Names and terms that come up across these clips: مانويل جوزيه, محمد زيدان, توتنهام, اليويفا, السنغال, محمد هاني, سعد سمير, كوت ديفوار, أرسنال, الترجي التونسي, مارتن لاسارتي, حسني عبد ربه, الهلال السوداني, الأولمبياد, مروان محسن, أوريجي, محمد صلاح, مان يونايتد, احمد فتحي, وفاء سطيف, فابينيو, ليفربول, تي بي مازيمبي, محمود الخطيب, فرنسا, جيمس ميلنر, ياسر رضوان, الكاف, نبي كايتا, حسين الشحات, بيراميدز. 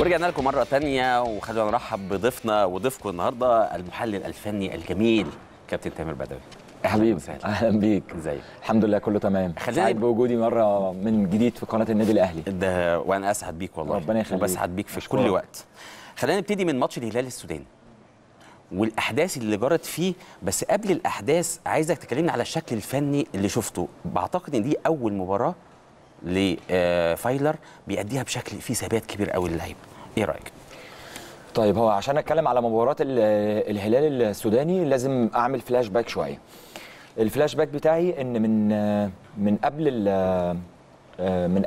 ورجعنا لكم مرة تانية وخلونا نرحب بضيفنا وضيفكم النهاردة المحلل الفني الجميل كابتن تامر بدوي. حبيبي اهلا بيك. ازيك؟ الحمد لله كله تمام. سعيد بوجودي مره من جديد في قناه النادي الاهلي. ده وانا اسعد بيك والله، ربنا يخليك، وبسعد بيك في كل وقت. خلينا نبتدي من ماتش الهلال السوداني والاحداث اللي جرت فيه، بس قبل الاحداث عايزك تكلمني على الشكل الفني اللي شفته. بعتقد ان دي اول مباراه لفايلر بيأديها بشكل فيه ثبات كبير قوي للعيبه، ايه رايك؟ طيب، هو عشان اتكلم على مباراه الهلال السوداني لازم اعمل فلاش باك شويه. الفلاش باك بتاعي ان من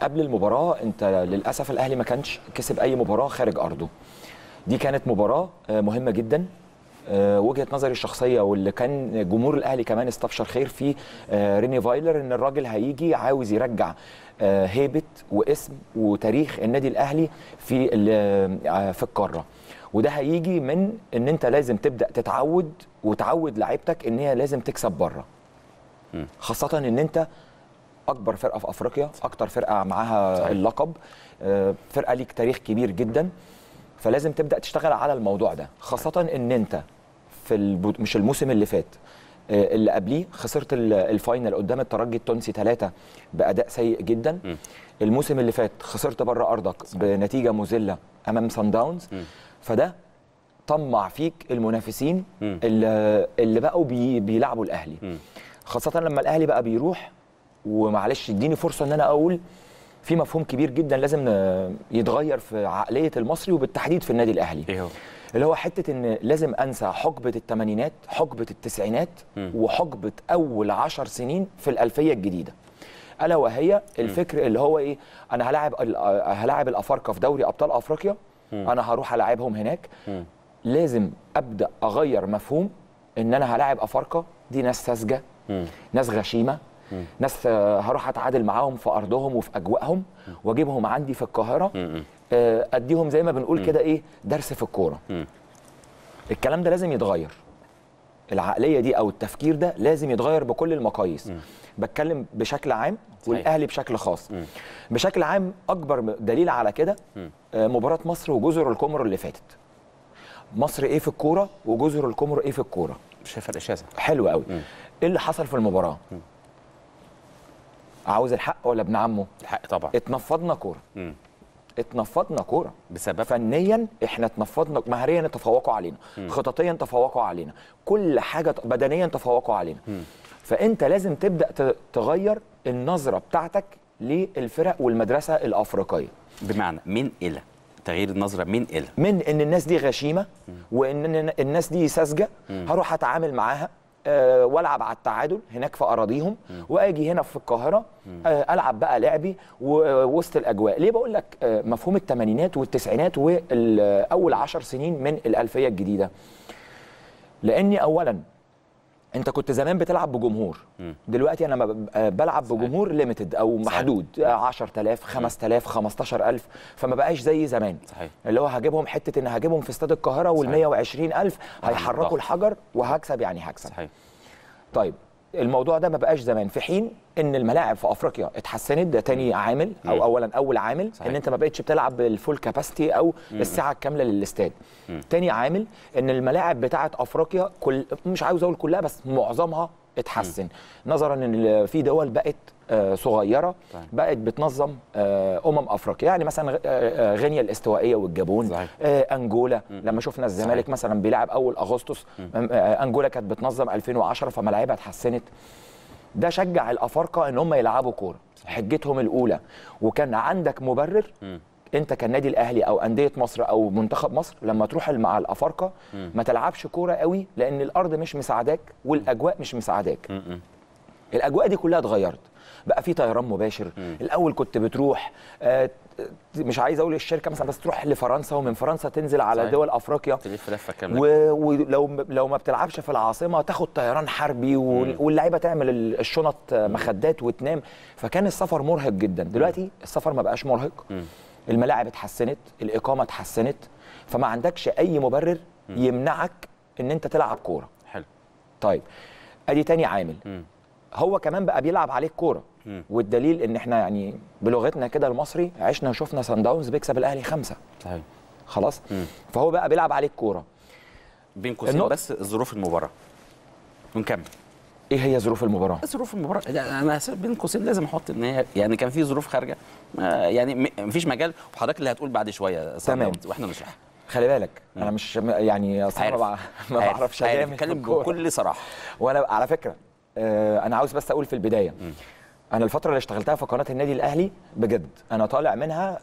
قبل المباراه، انت للاسف الاهلي ما كانش كسب اي مباراه خارج ارضه. دي كانت مباراه مهمه جدا، وجهه نظري الشخصيه، واللي كان جمهور الاهلي كمان استبشر خير في ريني فايلر، ان الراجل هيجي عاوز يرجع هيبه واسم وتاريخ النادي الاهلي في القاره، وده هيجي من ان انت لازم تبدا تتعود وتعود لعيبتك ان هي لازم تكسب بره، خاصه ان انت اكبر فرقه في افريقيا، اكتر فرقه معاها اللقب، فرقه ليك تاريخ كبير جدا، فلازم تبدا تشتغل على الموضوع ده، خاصه ان انت في مش الموسم اللي فات، اللي قبليه خسرت الفاينل قدام الترجي التونسي 3 باداء سيء جدا. الموسم اللي فات خسرت بره ارضك بنتيجه مذله امام صن داونز. فده طمع فيك المنافسين اللي بقوا بيلعبوا الاهلي، خاصه لما الاهلي بقى بيروح. ومعلش اديني فرصه ان انا اقول في مفهوم كبير جدا لازم يتغير في عقليه المصري وبالتحديد في النادي الاهلي، إيه هو؟ اللي هو حته ان لازم انسى حقبه الثمانينات، حقبه التسعينات، وحقبه اول 10 سنين في الالفيه الجديده، الا وهي الفكر اللي هو ايه، انا هلاعب الافارقه في دوري ابطال افريقيا، انا هروح العبهم هناك. لازم ابدا اغير مفهوم ان انا هلاعب افارقه، دي ناس ساذجه، ناس غشيمه، ناس هروح اتعادل معاهم في ارضهم وفي اجواءهم، واجيبهم عندي في القاهره، اديهم زي ما بنقول كده ايه، درس في الكوره. الكلام ده لازم يتغير، العقليه دي او التفكير ده لازم يتغير بكل المقاييس. بتكلم بشكل عام والاهلي بشكل خاص. بشكل عام اكبر دليل على كده مباراه مصر وجزر القمر اللي فاتت. مصر ايه في الكوره وجزر القمر ايه في الكوره، شايف فرق شاسع حلو قوي. ايه اللي حصل في المباراه؟ عاوز الحق ولا ابن عمه؟ الحق طبعا. اتنفضنا كوره، اتنفضنا كوره بسبب فنيا احنا اتنفضنا، مهريا تفوقوا علينا، خططيا تفوقوا علينا، كل حاجه بدنيا تفوقوا علينا. فانت لازم تبدا تغير النظره بتاعتك للفرق والمدرسه الافريقيه، بمعنى من الى تغيير النظره من الى من ان الناس دي غشيمه، وان الناس دي ساذجه، هروح اتعامل معاها والعب على التعادل هناك في اراضيهم، واجي هنا في القاهره العب بقى لعبي ووسط الاجواء. ليه بقول لك مفهوم الثمانينات والتسعينات واول 10 سنين من الالفيه الجديده؟ لاني اولا انت كنت زمان بتلعب بجمهور، دلوقتي انا بلعب بجمهور ليميتد او محدود، 10000 5000 15000، فما بقاش زي زمان. صحيح. اللي هو هجيبهم حته ان هجيبهم في استاد القاهره وال 120000 هيحركوا الحجر وهكسب، يعني هكسب. صحيح. طيب الموضوع ده ما بقاش زمان، في حين ان الملاعب في افريقيا اتحسنت، ده تاني عامل او اولا اول عامل. صحيح. ان انت ما بقتش بتلعب بالفول كاباسيتي او الساعه الكامله للاستاد. تاني عامل ان الملاعب بتاعه افريقيا كل، مش عاوز اقول كلها بس معظمها اتحسن، نظرا ان في دول بقت صغيره بقت بتنظم افريقيا، يعني مثلا غينيا الاستوائيه والجابون. صحيح. انجولا. لما شفنا الزمالك. صحيح. مثلا بيلعب اول اغسطس، انجولا كانت بتنظم 2010 فملاعبها اتحسنت. ده شجع الافارقه ان هم يلعبوا كوره، حجتهم الاولى، وكان عندك مبرر. انت كالنادي الاهلي او انديه مصر او منتخب مصر لما تروح مع الافارقه ما تلعبش كوره قوي، لان الارض مش مساعداك والاجواء مش مساعداك. الاجواء دي كلها اتغيرت، بقى في طيران مباشر. الاول كنت بتروح مش عايز اقول الشركه مثلا، بس تروح لفرنسا ومن فرنسا تنزل على دول افريقيا، تلف لفه كامله، ولو ما بتلعبش في العاصمه تاخد طيران حربي، واللعيبه تعمل الشنط مخدات وتنام، فكان السفر مرهق جدا. دلوقتي السفر ما بقاش مرهق، الملاعب اتحسنت، الاقامه اتحسنت، فما عندكش اي مبرر يمنعك ان انت تلعب كوره. حلو. طيب ادي تاني عامل. هو كمان بقى بيلعب عليك كوره، والدليل ان احنا يعني بلغتنا كده المصري عشنا وشفنا صن داونز بيكسب الاهلي 5. صحيح. خلاص. فهو بقى بيلعب عليه الكوره بين قوسين. بس ظروف المباراه ونكمل. ايه هي ظروف المباراه؟ ظروف المباراه انا بين قوسين لازم احط ان هي يعني كان في ظروف خارجه، يعني مفيش مجال، وحضرتك اللي هتقول بعد شويه تمام واحنا نشرحها. خلي بالك انا مش يعني صراحه ما بعرفش اتكلم بكل صراحه، وانا على فكره انا عاوز بس اقول في البدايه انا الفتره اللي اشتغلتها في قناه النادي الاهلي بجد انا طالع منها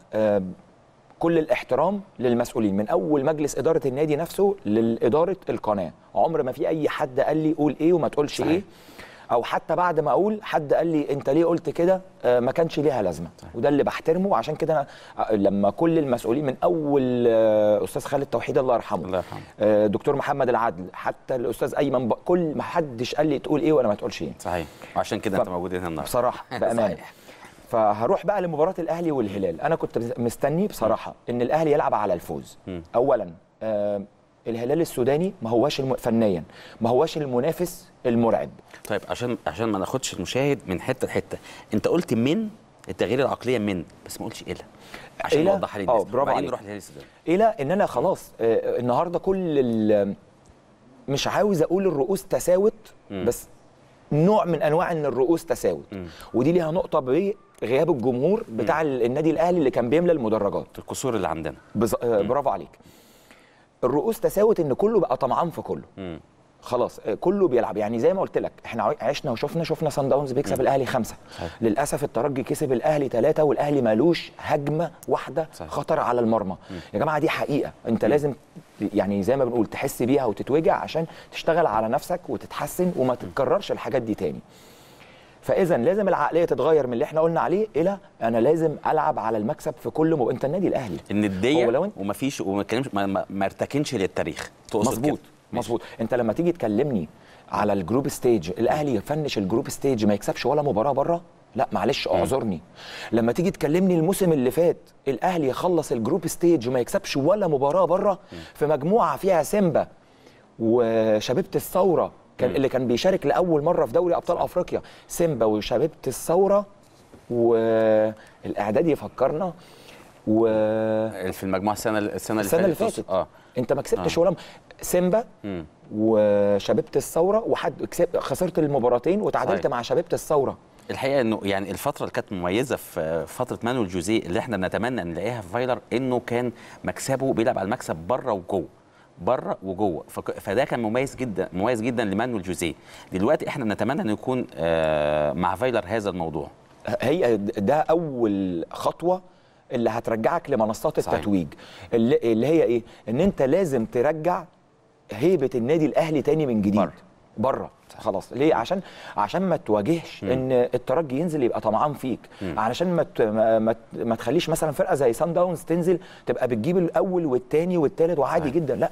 كل الاحترام للمسؤولين من اول مجلس اداره النادي نفسه لاداره القناه. عمر ما في اي حد قال لي قول ايه وما تقولش صحيح. ايه او حتى بعد ما اقول حد قال لي انت ليه قلت كده ما كانش ليها لازمه صحيح. وده اللي بحترمه. عشان كده انا لما كل المسؤولين من اول استاذ خالد توحيد الله يرحمه دكتور محمد العدل حتى الاستاذ ايمن كل ما حدش قال لي تقول ايه وانا ما تقولش ايه صحيح. وعشان كده انت موجود هنا النهارده بصراحه بامانه. فهروح بقى لمباراه الاهلي والهلال. انا كنت مستني بصراحه ان الاهلي يلعب على الفوز. اولا الهلال السوداني ما هواش فنيا ما هواش المنافس المرعب. طيب عشان ما ناخدش المشاهد من حته لحته، انت قلت من التغيير العقليه من بس ما قلتش الى عشان اوضحها للناس. برافو عليك. نروح للهلال السوداني الى ان انا خلاص النهارده كل مش عاوز اقول الرؤوس تساوت بس نوع من انواع ان الرؤوس تساوت ودي ليها نقطه غياب الجمهور بتاع النادي الاهلي اللي كان بيملى المدرجات القصور اللي عندنا. برافو عليك. الرؤوس تساوت ان كله بقى طمعان في كله. خلاص كله بيلعب. يعني زي ما قلت لك احنا عشنا وشفنا. شفنا صن داونز بيكسب الاهلي 5 للاسف. الترجي كسب الاهلي 3 والاهلي مالوش هجمه واحده خطر على المرمى. يا جماعه دي حقيقه انت لازم يعني زي ما بنقول تحس بيها وتتوجع عشان تشتغل على نفسك وتتحسن وما تتكررش الحاجات دي تاني. فاذا لازم العقليه تتغير من اللي احنا قلنا عليه الى انا لازم العب على المكسب في كل انت النادي الاهلي النديه ومفيش ما ارتكنش للتاريخ. مظبوط مظبوط. انت لما تيجي تكلمني على الجروب ستيج الاهلي يفنش الجروب ستيج ما يكسبش ولا مباراه بره لا معلش اعذرني. لما تيجي تكلمني الموسم اللي فات الاهلي يخلص الجروب ستيج وما يكسبش ولا مباراه بره في مجموعه فيها سيمبا وشبيبه الثوره اللي كان بيشارك لاول مره في دوري ابطال افريقيا. سيمبا وشبيبه الثوره والاعداد يفكرنا و في المجموعه السنه اللي فاتت انت ما كسبتش ولا سيمبا وشبيبه الثوره وحد خسرت المباراتين وتعادلت مع شبيبه الثوره. الحقيقه انه يعني الفتره اللي كانت مميزه في فتره مانويل جوزيه اللي احنا بنتمنى نلاقيها في فايلر انه كان مكسبه بيلعب على المكسب بره وجوه بره وجوه. فده كان مميز جدا مميز جدا لمانويل جوزيه. دلوقتي احنا بنتمنى ان يكون مع فايلر هذا الموضوع. هي ده اول خطوه اللي هترجعك لمنصات التتويج اللي هي ايه؟ ان انت لازم ترجع هيبه النادي الاهلي تاني من جديد بره. خلاص ليه؟ عشان ما تواجهش ان الترجي ينزل يبقى طمعان فيك. علشان ما تخليش مثلا فرقه زي صن داونز تنزل تبقى بتجيب الاول والثاني والثالث وعادي جدا. لا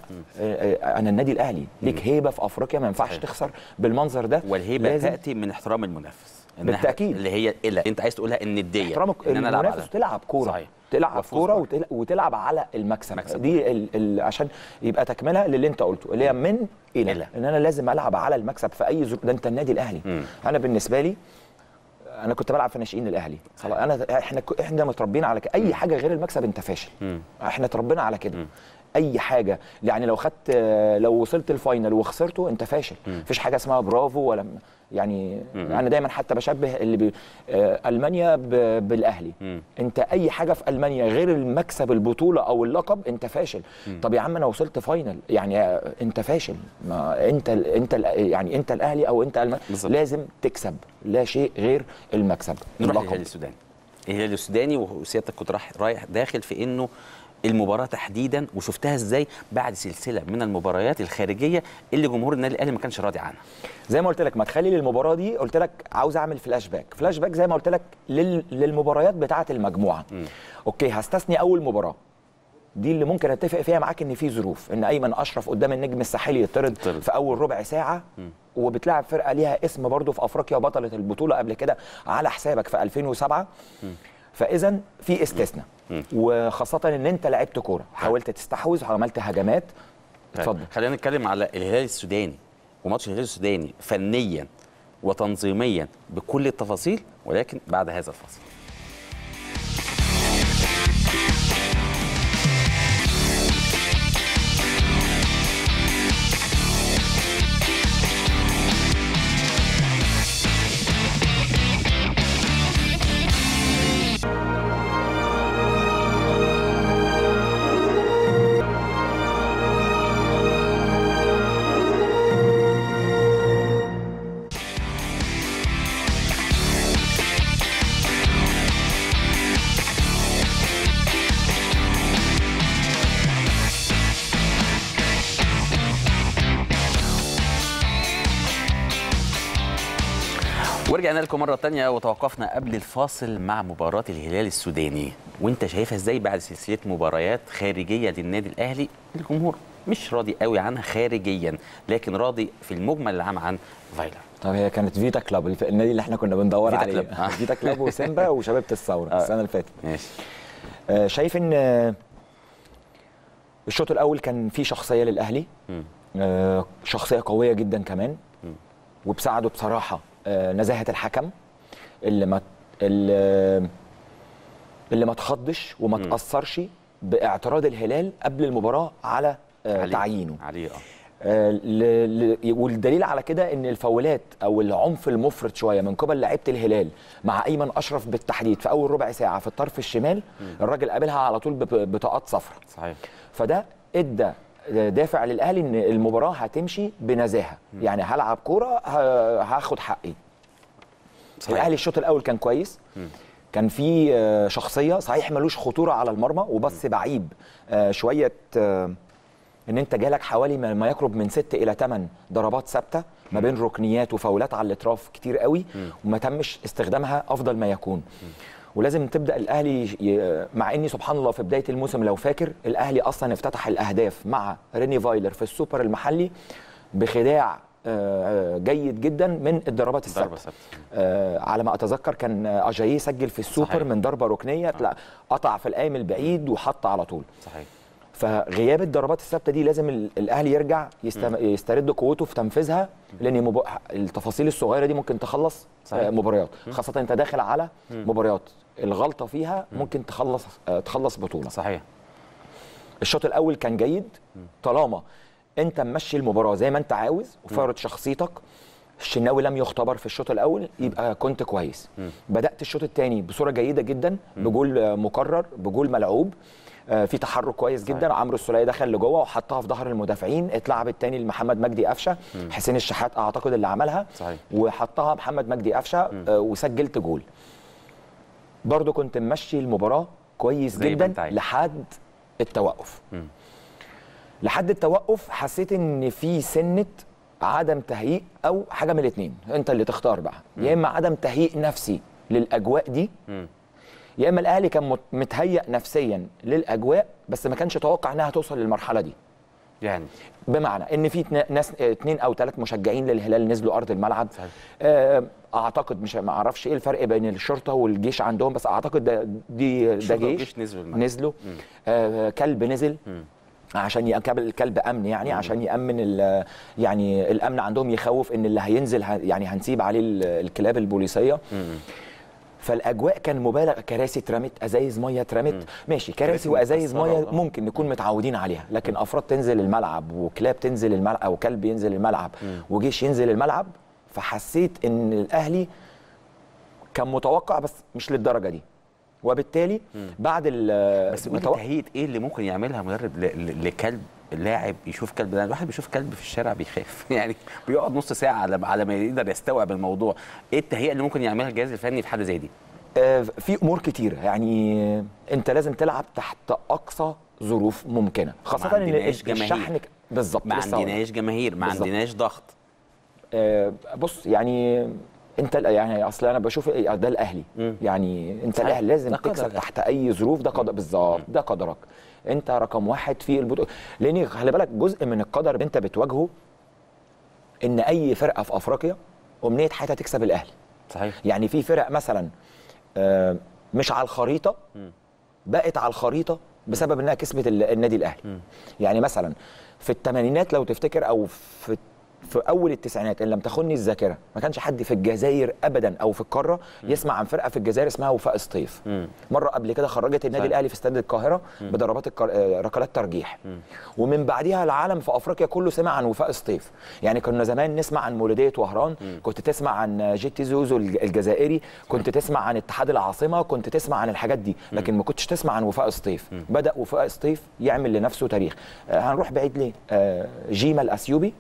انا النادي الاهلي ليك هيبه في افريقيا ما ينفعش تخسر بالمنظر ده. والهيبه تاتي من احترام المنافس بالتاكيد اللي هي انت عايز تقولها النديه احترامك المنافس تلعب كوره صحيح. تلعب كوره وتلعب على المكسب دي عشان يبقى تكمله للي انت قلته اللي هي من الى ان انا لازم العب على المكسب في اي ظروف. ده انت النادي الاهلي. انا بالنسبه لي انا كنت بلعب في ناشئين الاهلي خلاص. انا احنا متربيين على كده. اي حاجه غير المكسب انت فاشل. احنا اتربينا على كده. اي حاجه يعني لو وصلت الفاينل وخسرته انت فاشل. مفيش حاجه اسمها برافو ولا يعني انا دايما حتى بشبه اللي المانيا بالاهلي. انت اي حاجه في المانيا غير المكسب البطوله او اللقب انت فاشل. طب يا عم انا وصلت فاينل يعني انت فاشل. ما انت يعني انت الاهلي او انت المانيا لازم تكسب لا شيء غير المكسب. نروح للهلال السوداني. الهلال السوداني وسيادتك كنت رايح داخل في انه المباراه تحديدا وشفتها ازاي بعد سلسله من المباريات الخارجيه اللي جمهور النادي الاهلي ما كانش راضي عنها. زي ما قلت لك ما تخلي للمباراه دي قلت لك عاوز اعمل فلاش باك زي ما قلت لك للمباريات بتاعه المجموعه. اوكي هستثني اول مباراه دي اللي ممكن اتفق فيها معاك ان في ظروف ان ايمن اشرف قدام النجم الساحلي يطرد في اول ربع ساعه وبتلعب فرقه ليها اسم برضه في افريقيا وبطله البطوله قبل كده على حسابك في 2007. فاذا في استثناء وخاصه ان انت لعبت كوره حاولت تستحوذ وعملت هجمات. اتفضل. خلينا نتكلم على الهلال السوداني وماتش الهلال السوداني فنيا وتنظيميا بكل التفاصيل ولكن بعد هذا الفاصل. ورجعنا لكم مرة تانية وتوقفنا قبل الفاصل مع مباراة الهلال السوداني، وانت شايفها ازاي بعد سلسلة مباريات خارجية للنادي الاهلي الجمهور مش راضي قوي عنها خارجيا، لكن راضي في المجمل العام عن فايلر. طب هي كانت فيتا كلاب النادي اللي احنا كنا بندور فيتا عليه كلاب. فيتا كلاب وسيمبا وشباب الثورة السنة اللي فاتت. ماشي. شايف ان الشوط الاول كان فيه شخصية للاهلي، شخصية قوية جدا كمان، وبساعده بصراحة نزاهة الحكم اللي ما تخضش وما تأثرش باعتراض الهلال قبل المباراة على تعيينه عليه. والدليل على كده ان الفاولات او العنف المفرط شويه من قبل لعيبه الهلال مع ايمن اشرف بالتحديد في اول ربع ساعه في الطرف الشمال، الراجل قابلها على طول بطاقات صفراء. صحيح. فده ادى دافع للاهلي ان المباراه هتمشي بنزاهه، يعني هلعب كوره هاخد حقي. صحيح. الاهلي الشوط الاول كان كويس، كان في شخصيه، صحيح ملوش خطوره على المرمى وبس بعيب شويه، ان انت جالك حوالي ما يقرب من 6 الى 8 ضربات ثابته ما بين ركنيات وفاولات على الاطراف كتير قوي وما تمش استخدامها افضل ما يكون. ولازم تبدا الاهلي، مع اني سبحان الله في بدايه الموسم لو فاكر الاهلي اصلا افتتح الاهداف مع ريني فايلر في السوبر المحلي بخداع جيد جدا من الضربات الثابته. على ما اتذكر كان اجاييه سجل في السوبر. صحيح. من ضربه ركنيه قطع في القايم البعيد وحط على طول. صحيح. فغياب الضربات الثابته دي لازم الاهلي يرجع يسترد قوته في تنفيذها، لان التفاصيل الصغيره دي ممكن تخلص. صحيح. مباريات، خاصه انت داخل على مباريات الغلطه فيها ممكن تخلص بطوله. صحيح. الشوط الاول كان جيد طالما انت ممشي المباراه زي ما انت عاوز وفرض شخصيتك. الشناوي لم يختبر في الشوط الاول، يبقى كنت كويس. بدات الشوط الثاني بصوره جيده جدا، بجول مكرر، بجول ملعوب، في تحرك كويس جدا. عمرو السولية دخل لجوه وحطها في ظهر المدافعين، اتلعب الثاني لمحمد مجدي قفشه، حسين الشحات اعتقد اللي عملها. صحيح. وحطها محمد مجدي قفشه وسجلت جول. برضو كنت ممشي المباراه كويس جدا لحد التوقف. لحد التوقف حسيت ان في سنه عدم تهيئ او حاجه من الاثنين، انت اللي تختار بقى، يا اما عدم تهيئ نفسي للاجواء دي، يا اما الاهلي كان متهيأ نفسيا للاجواء بس ما كانش يتوقع انها توصل للمرحله دي. يعني بمعنى ان في ناس 2 أو 3 مشجعين للهلال نزلوا ارض الملعب. اعتقد مش ما اعرفش ايه الفرق بين الشرطه والجيش عندهم، بس اعتقد ده جيش نزلوا كلب نزل عشان يقابل الكلب امن، يعني عشان يامن يعني الامن عندهم يخوف ان اللي هينزل يعني هنسيب عليه الكلاب البوليسيه. فالاجواء كان مبالغ، كراسي اترمت، ازايز ميه اترمت. ماشي، كراسي وازايز ميه ممكن نكون متعودين عليها، لكن افراد تنزل الملعب وكلاب تنزل الملعب او كلب ينزل الملعب وجيش ينزل الملعب. فحسيت ان الاهلي كان متوقع بس مش للدرجه دي، وبالتالي بعد بس تهيئه ايه اللي ممكن يعملها مدرب لكلب؟ اللاعب يشوف كلب، ده الواحد بيشوف كلب في الشارع بيخاف يعني، بيقعد نص ساعه على ما يقدر يستوعب الموضوع. ايه التهيئه اللي ممكن يعملها الجهاز الفني في حاجه زي دي؟ في امور كتيره، يعني انت لازم تلعب تحت اقصى ظروف ممكنه، خاصه ان الشحن بالظبط ما عندناش جماهير، ما عندناش ضغط. بص يعني انت يعني اصل انا بشوف ده الاهلي، يعني انت الاهلي لازم تكسب تحت اي ظروف، ده قدر بالظبط، ده قدرك انت رقم 1 في البطوله، لان خلي بالك جزء من القدر اللي انت بتواجهه ان اي فرقه في افريقيا امنيه حياتها تكسب الاهلي. صحيح. يعني في فرق مثلا مش على الخريطه بقت على الخريطه بسبب انها كسبت النادي الاهلي. يعني مثلا في الثمانينات لو تفتكر، او في اول التسعينات ان لم تخني الذاكره، ما كانش حد في الجزائر ابدا او في القاره يسمع عن فرقه في الجزائر اسمها وفاء سطيف. مره قبل كده خرجت النادي الاهلي في استاد القاهره بضربات ركلات ترجيح، ومن بعدها العالم في افريقيا كله سمع عن وفاء سطيف. يعني كنا زمان نسمع عن مولوديه وهران، كنت تسمع عن جي تي زوزو الجزائري، كنت تسمع عن اتحاد العاصمه، كنت تسمع عن الحاجات دي، لكن ما كنتش تسمع عن وفاء سطيف. بدا وفاء سطيف يعمل لنفسه تاريخ. هنروح بعيد ليه؟ جيما الاثيوبي،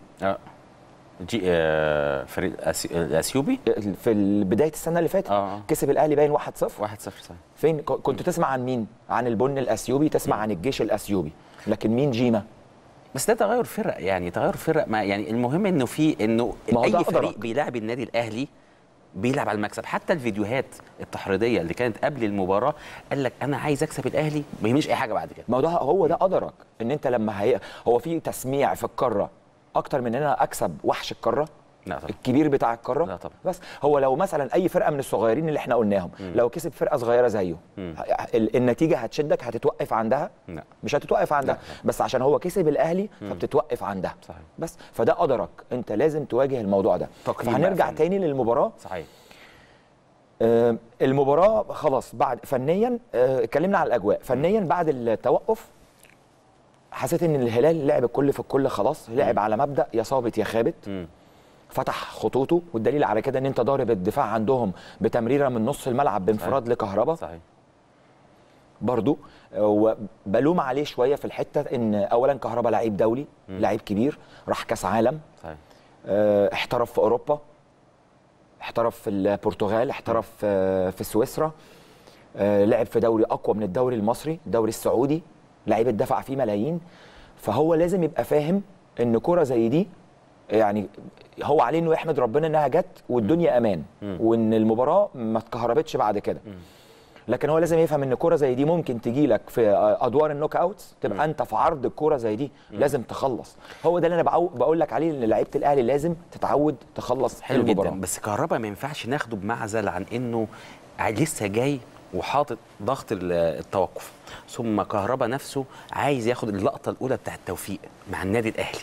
فريق الاثيوبي في بدايه السنه اللي فاتت كسب الاهلي باين 1-0. 1-0 صح. فين كنت تسمع عن مين؟ عن البن الاثيوبي، تسمع عن الجيش الاثيوبي، لكن مين جيما؟ بس ده تغير فرق، يعني تغير فرق، ما يعني المهم انه في انه اي فريق بيلاعب النادي الاهلي بيلعب على المكسب. حتى الفيديوهات التحريضيه اللي كانت قبل المباراه قال لك انا عايز اكسب الاهلي ما يهمنيش اي حاجه بعد كده. ما هو ده هو ده قدرك ان انت لما هو في تسميع في القاره اكتر من ان انا اكسب وحش القاره. لا طبعا. الكبير بتاع القاره. لا طبعا. بس هو لو مثلا اي فرقه من الصغيرين اللي احنا قلناهم لو كسب فرقه صغيره زيه النتيجه هتشدك هتتوقف عندها؟ لا مش هتتوقف عندها. لا. بس عشان هو كسب الاهلي فبتتوقف عندها. صحيح. بس فده قدرك انت لازم تواجه الموضوع ده. هنرجع تاني للمباراه. صحيح. المباراه خلاص بعد فنيا اتكلمنا على الاجواء. فنيا بعد التوقف حسيت ان الهلال لعب الكل في الكل خلاص. لعب على مبدا يا صابت يا خابت. فتح خطوطه والدليل على كده ان انت ضارب الدفاع عندهم بتمريره من نص الملعب بانفراد لكهربا. صحيح. برضو وبلوم عليه شويه في الحته ان اولا كهربا لعيب دولي لعيب كبير راح كاس عالم. صحيح. احترف في اوروبا احترف في البرتغال احترف في سويسرا لعب في دوري اقوى من الدوري المصري الدوري السعودي لعيب اتدفع فيه ملايين. فهو لازم يبقى فاهم ان كره زي دي يعني هو عليه انه يحمد ربنا انها جت والدنيا امان وان المباراه ما اتكهربتش بعد كده. لكن هو لازم يفهم ان كرة زي دي ممكن تجي لك في ادوار النوك اوتس تبقى انت في عرض الكرة زي دي لازم تخلص. هو ده اللي انا بقول لك عليه ان لعيبه الاهلي لازم تتعود تخلص. حلو المباراة. جدا. بس كهربا ما ينفعش ناخده بمعزل عن انه لسه جاي وحاطط ضغط التوقف. ثم كهربا نفسه عايز ياخد اللقطه الاولى بتاع التوفيق مع النادي الاهلي.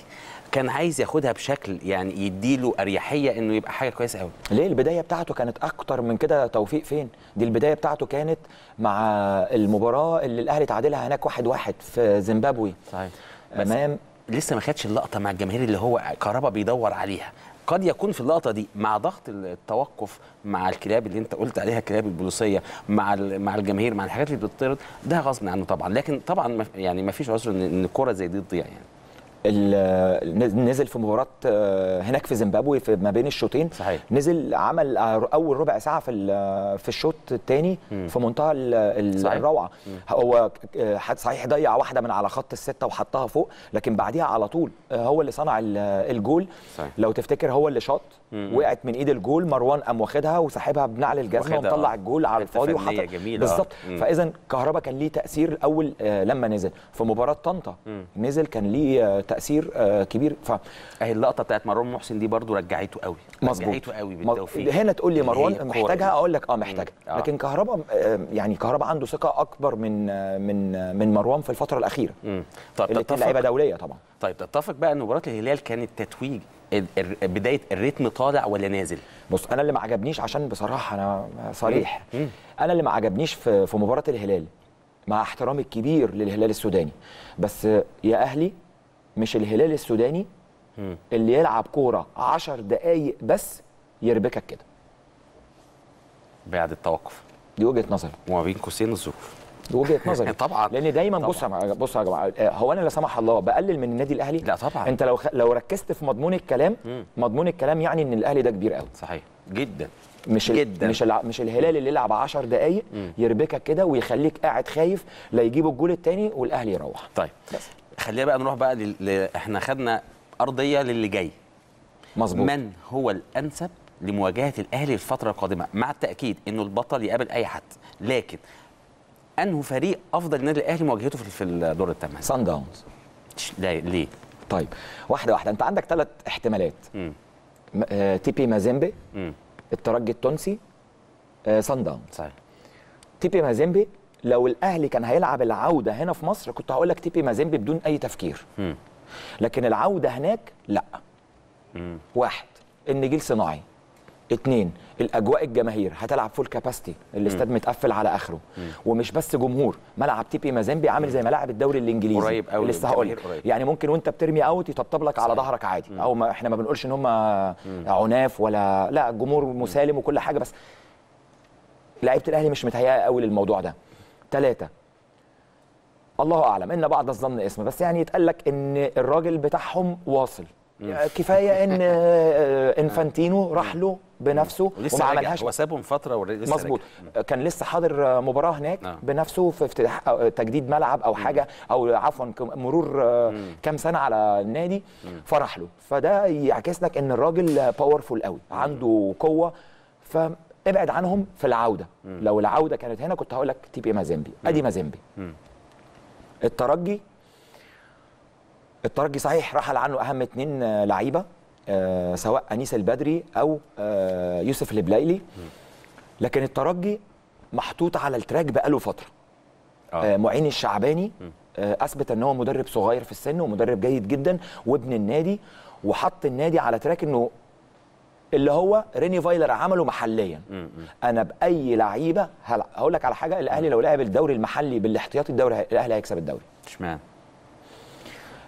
كان عايز ياخدها بشكل يعني يديله اريحيه انه يبقى حاجه كويسه قوي. ليه البدايه بتاعته كانت اكتر من كده توفيق فين؟ دي البدايه بتاعته كانت مع المباراه اللي الاهلي تعادلها هناك 1-1 في زيمبابوي. صحيح. امام لسه ما خدش اللقطه مع الجماهير اللي هو كهربا بيدور عليها. قد يكون في اللقطه دي مع ضغط التوقف مع الكلاب اللي انت قلت عليها الكلاب البوليسيه مع الجماهير مع الحاجات اللي بتطرد ده غصب عنه طبعا. لكن طبعا يعني ما فيش عذر ان الكره زي دي تضيع يعني. نزل في مباراه هناك في زيمبابوي في ما بين الشوطين. صحيح. نزل عمل اول ربع ساعه في الشوط الثاني في منتهى الروعه. هو صحيح ضيع واحده من على خط السته وحطها فوق لكن بعديها على طول هو اللي صنع الجول. صحيح. لو تفتكر هو اللي شاط وقعت من ايد الجول مروان قام واخدها وسحبها بنعل الجزمه ومطلع الجول على الفاضي وحطها بالظبط. فاذا كهربا كان ليه تاثير الاول لما نزل في مباراه طنطا نزل كان ليه تأثير كبير. اهي اللقطه بتاعت مروان محسن دي برضو رجعته قوي. مظبوط. رجعته قوي بالتوفيق. هنا تقول لي مروان محتاجها اقول لك محتاجها. لكن كهربا يعني كهربا عنده ثقه اكبر من مروان في الفتره الاخيره. طيب لعيبه دوليه طبعا. طيب تتفق بقى ان مباراه الهلال كانت تتويج بدايه الريتم طالع ولا نازل؟ بص انا اللي ما عجبنيش عشان بصراحه انا صريح انا اللي ما عجبنيش في مباراه الهلال مع احترامي الكبير للهلال السوداني بس يا اهلي مش الهلال السوداني اللي يلعب كوره 10 دقايق بس يربكك كده بعد التوقف. دي وجهه نظري وما بين قوسين الظروف. دي وجهه نظري طبعا. لان دايما بص يا جماعه هو انا لا سمح الله بقلل من النادي الاهلي؟ لا طبعا. انت لو ركزت في مضمون الكلام مضمون الكلام يعني ان الاهلي ده كبير قوي. صحيح جدا. مش الهلال اللي يلعب 10 دقايق يربكك كده ويخليك قاعد خايف لا يجيبوا الجول الثاني والاهلي يروح. طيب بس. خلينا بقى نروح بقى احنا خدنا ارضيه للي جاي. مظبوط. من هو الانسب لمواجهه الاهلي الفتره القادمه؟ مع التاكيد انه البطل يقابل اي حد لكن انه فريق افضل النادي الاهلي مواجهته في الدور الثمانيه؟ صن داونز. ليه؟ طيب واحده واحده. انت عندك 3 احتمالات. تي بي مازيمبي الترجي التونسي صن داونز. صحيح. تي بي مازيمبي لو الاهلي كان هيلعب العوده هنا في مصر كنت هقول لك تي بي مازيمبي بدون اي تفكير. لكن العوده هناك لا. 1 النجيل صناعي. 2 الاجواء الجماهير هتلعب فول كاباستي الاستاد متقفل على اخره. ومش بس جمهور ملعب تي بي مازيمبي عامل زي ملاعب الدوري الانجليزي قريب قوي. لسه هقول لك يعني ممكن وانت بترمي اوت يطبطب لك على ظهرك عادي. او ما احنا ما بنقولش ان هم عناف ولا لا الجمهور مسالم وكل حاجه بس لعيبه الاهلي مش متهيئه قوي للموضوع ده. 3 الله اعلم ان بعض الظن اسم بس يعني يتقال لك ان الراجل بتاعهم واصل. كفايه ان انفانتينو راح له بنفسه وما عملهاش. هو سابهم فتره ولسه. مظبوط. كان لسه حاضر مباراه هناك بنفسه في افتتاح تجديد ملعب او حاجه او عفوا مرور كام سنه على النادي فراح له. فده يعكس لك ان الراجل باورفول قوي عنده قوه فابعد عنهم في العوده. لو العوده كانت هنا كنت هقول لك تي بي مازيمبي، ادي مازيمبي. الترجي صحيح رحل عنه اهم اثنين لعيبه، سواء انيس البدري او يوسف البلايلي، لكن الترجي محطوط على التراك بقاله فتره. معين الشعباني اثبت ان هو مدرب صغير في السن ومدرب جيد جدا وابن النادي، وحط النادي على تراك انه اللي هو ريني فايلر عمله محليا. انا باي لعيبه هقول لك على حاجه، الاهلي لو لعب الدوري المحلي بالاحتياطي الدوري الاهلي هيكسب الدوري. اشمعنى؟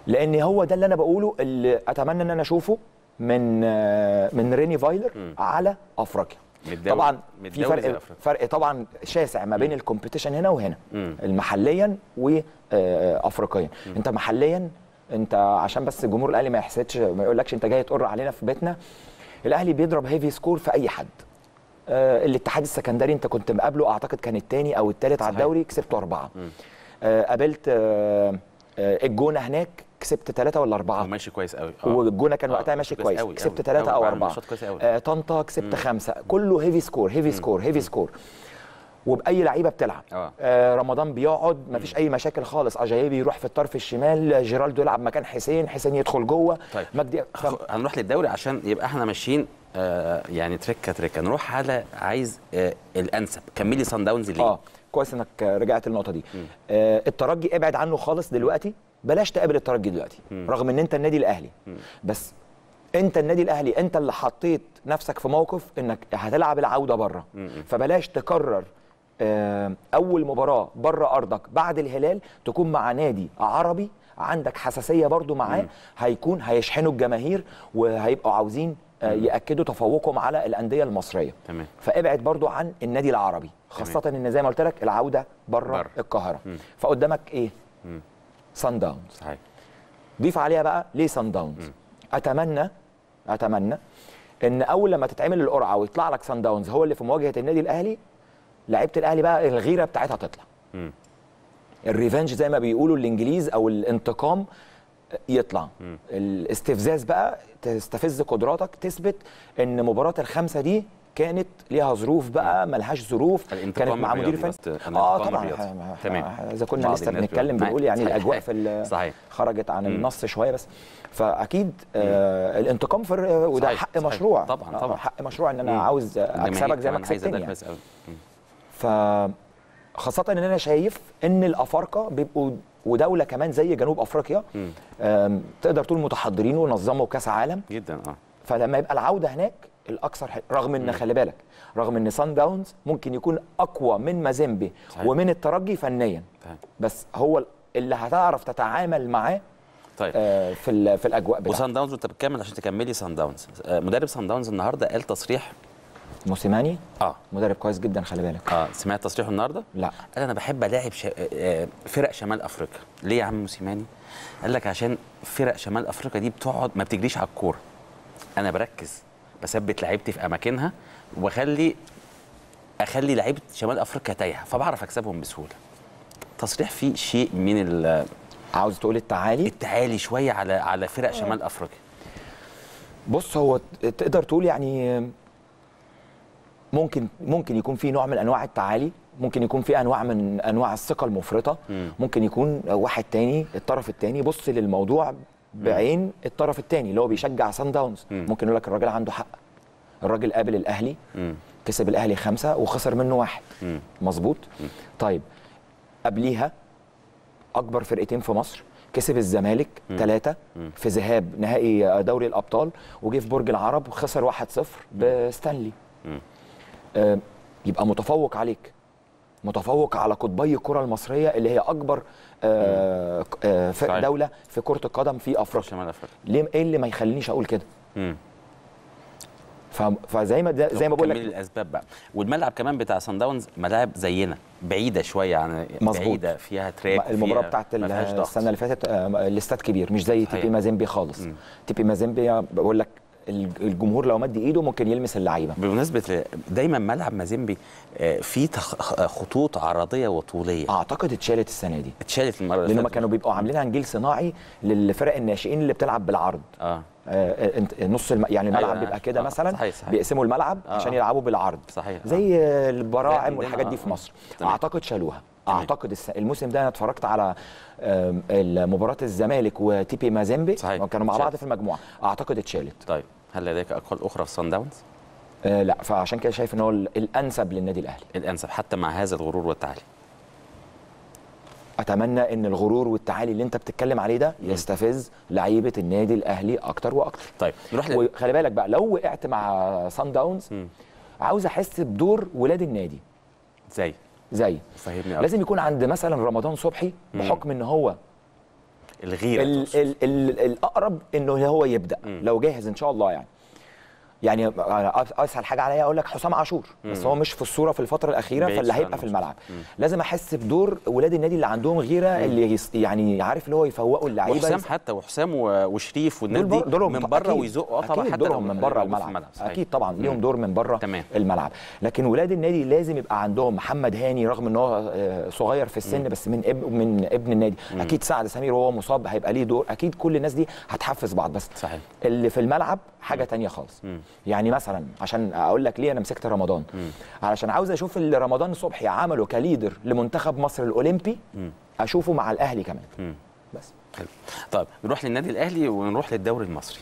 لان هو ده اللي انا بقوله، اللي اتمنى ان انا اشوفه من ريني فايلر على افريقيا. طبعا في فرق طبعا شاسع ما بين الكومبيتيشن هنا وهنا، المحليا وافريقيا. انت محليا، انت عشان بس الجمهور الاهلي ما يحسدش، ما يقولكش انت جاي تقر علينا في بيتنا. الاهلي بيضرب هيفي سكور في اي حد. الاتحاد السكندري انت كنت مقابله اعتقد كان الثاني او الثالث على الدوري، كسبته 4. قابلت الجونه هناك، كسبت 3 ولا 4، ماشي كويس قوي. والجونه كان وقتها ماشي كويس، كسبت 3 أو 4. طنطا كسبت 5، كله هيفي سكور هيفي سكور هيفي سكور، وباي لعيبه بتلعب. رمضان بيقعد، مفيش اي مشاكل خالص. اجايبي يروح في الطرف الشمال، جيرالدو يلعب مكان حسين، حسين يدخل جوه. طيب مجدي هنروح للدوري عشان يبقى احنا ماشيين يعني تركه تركه. نروح على عايز الانسب. كملي صن داونز ليه؟ كويس انك رجعت النقطه دي. الترجي ابعد عنه خالص دلوقتي، بلاش تقابل الترجي دلوقتي. رغم ان انت النادي الاهلي، بس انت النادي الاهلي انت اللي حطيت نفسك في موقف انك هتلعب العوده بره، فبلاش تكرر اول مباراه بره ارضك بعد الهلال تكون مع نادي عربي عندك حساسيه برضو معاه. هيكون هيشحنوا الجماهير وهيبقوا عاوزين ياكدوا تفوقهم على الانديه المصريه. تمام. فابعد برضو عن النادي العربي، خاصه ان زي ما قلت لك العوده بره القاهره. فقدامك ايه؟ صن داونز. صحيح. ضيف عليها بقى ليه صن داونز. اتمنى ان اول لما تتعمل القرعه ويطلع لك صن داونز هو اللي في مواجهه النادي الاهلي، لعيبه الاهلي بقى الغيره بتاعتها تطلع. الريفنج زي ما بيقولوا الانجليز، او الانتقام يطلع. الاستفزاز بقى، تستفز قدراتك، تثبت ان مباراه الخمسه دي كانت ليها ظروف بقى ملهاش ظروف، كانت مع مدير فني. طبعا. تمام. اذا كنا لسه بنتكلم بنقول يعني صحيح. الاجواء في صحيح. خرجت عن النص شويه بس، فاكيد الانتقام في وده صحيح. حق صحيح. مشروع طبعا. حق مشروع ان انا عاوز اكسبك زي ما كسبتني يعني. فخاصه ان انا شايف ان الافارقه بيبقوا، ودوله كمان زي جنوب افريقيا تقدر تقول متحضرين ونظموا كاس عالم جدا. فلما يبقى العوده هناك الاكثر رغم ان خلي بالك، رغم ان صن داونز ممكن يكون اقوى من مازيمبي ومن الترجي فنيا. طيب. بس هو اللي هتعرف تتعامل معاه. طيب. في الاجواء بتاعته. وصن داونز وانت بتكمل عشان تكملي صن داونز. مدرب صن داونز النهارده قال تصريح، موسيماني مدرب كويس جدا خلي بالك. سمعت تصريحه النهارده؟ لا. قال انا بحب الاعب فرق شمال افريقيا. ليه يا عم موسيماني؟ قال لك عشان فرق شمال افريقيا دي بتقعد ما بتجريش على الكوره، انا بركز بثبت لعيبتي في اماكنها واخلي لعيبه شمال افريقيا تايهه، فبعرف اكسبهم بسهوله. تصريح فيه شيء من عاوز تقول التعالي شويه على فرق شمال افريقيا. بص، هو تقدر تقول يعني ممكن يكون في نوع من انواع التعالي، ممكن يكون في انواع من انواع الثقه المفرطه، ممكن يكون واحد تاني، الطرف التاني بص للموضوع بعين الطرف الثاني اللي هو بيشجع صن داونز. ممكن يقول لك الراجل عنده حق، الراجل قابل الاهلي، كسب الاهلي 5 وخسر منه 1. مظبوط. طيب قبليها اكبر فرقتين في مصر، كسب الزمالك 3 في ذهاب نهائي دوري الابطال، وجه في برج العرب وخسر 1-0 بستانلي. يبقى متفوق عليك، متفوق على قطبي الكره المصريه اللي هي اكبر دوله في كره القدم في افريقيا. ليه؟ ايه اللي ما يخلينيش اقول كده؟ فزي ما بقول لك الاسباب بقى. والملعب كمان بتاع صن داونز ملاعب زينا، بعيده شويه عن بعيده، فيها تراك. المباراه بتاعت السنه اللي فاتت الاستاد كبير مش زي تي بي مازيمبي خالص. تي بي مازيمبي بقول لك الجمهور لو مد ايده ممكن يلمس اللعيبه. بمناسبه دايما ملعب مازيمبي في خطوط عرضيه وطوليه، اعتقد اتشالت السنه دي، اتشالت المره اللي لانهم كانوا بيبقوا عاملين انجيل صناعي للفرق الناشئين اللي بتلعب بالعرض. نص يعني الملعب بيبقى كده مثلا، صحيح صحيح. بيقسموا الملعب عشان يلعبوا بالعرض، صحيح. زي البراعم والحاجات دي في مصر. اعتقد شالوها، اعتقد الموسم ده انا اتفرجت على مباراه الزمالك وتي بي مازيمبي، كانوا مع بعض في المجموعه، اعتقد اتشالت. طيب هل لديك اقوال اخرى في صن داونز؟ لا، فعشان كده شايف ان هو الانسب للنادي الاهلي، الانسب حتى مع هذا الغرور والتعالي. اتمنى ان الغرور والتعالي اللي انت بتتكلم عليه ده يستفز لعيبه النادي الاهلي اكتر واكتر. طيب نروح وخلي بالك بقى، لو وقعت مع صن داونز عاوز احس بدور ولاد النادي. زي لازم يكون عند مثلا رمضان صبحي، بحكم ان هو الغيره الاقرب انه هو يبدا، لو جاهز ان شاء الله. يعني اسهل حاجه عليا اقول لك حسام عاشور، بس هو مش في الصوره في الفتره الاخيره، فاللي هيبقى في الملعب. لازم احس بدور ولاد النادي اللي عندهم غيره، اللي يعني عارف اللي هو يفوقوا اللعيبه. وحسام وشريف والناس دي من بره ويزقوا طبعا، حتى دورهم من بره الملعب اكيد طبعا ليهم دور من بره الملعب. لكن ولاد النادي لازم يبقى عندهم محمد هاني، رغم ان هو صغير في السن بس من ابن النادي. اكيد سعد سمير وهو مصاب هيبقى ليه دور، اكيد كل الناس دي هتحفز بعض. بس صحيح. اللي في الملعب حاجه ثانيه خالص. يعني مثلا عشان اقول لك ليه انا مسكت رمضان، علشان عاوز اشوف اللي رمضان صبحي عمله كليدر لمنتخب مصر الاولمبي، اشوفه مع الاهلي كمان. بس حلو. طيب نروح للنادي الاهلي ونروح للدوري المصري،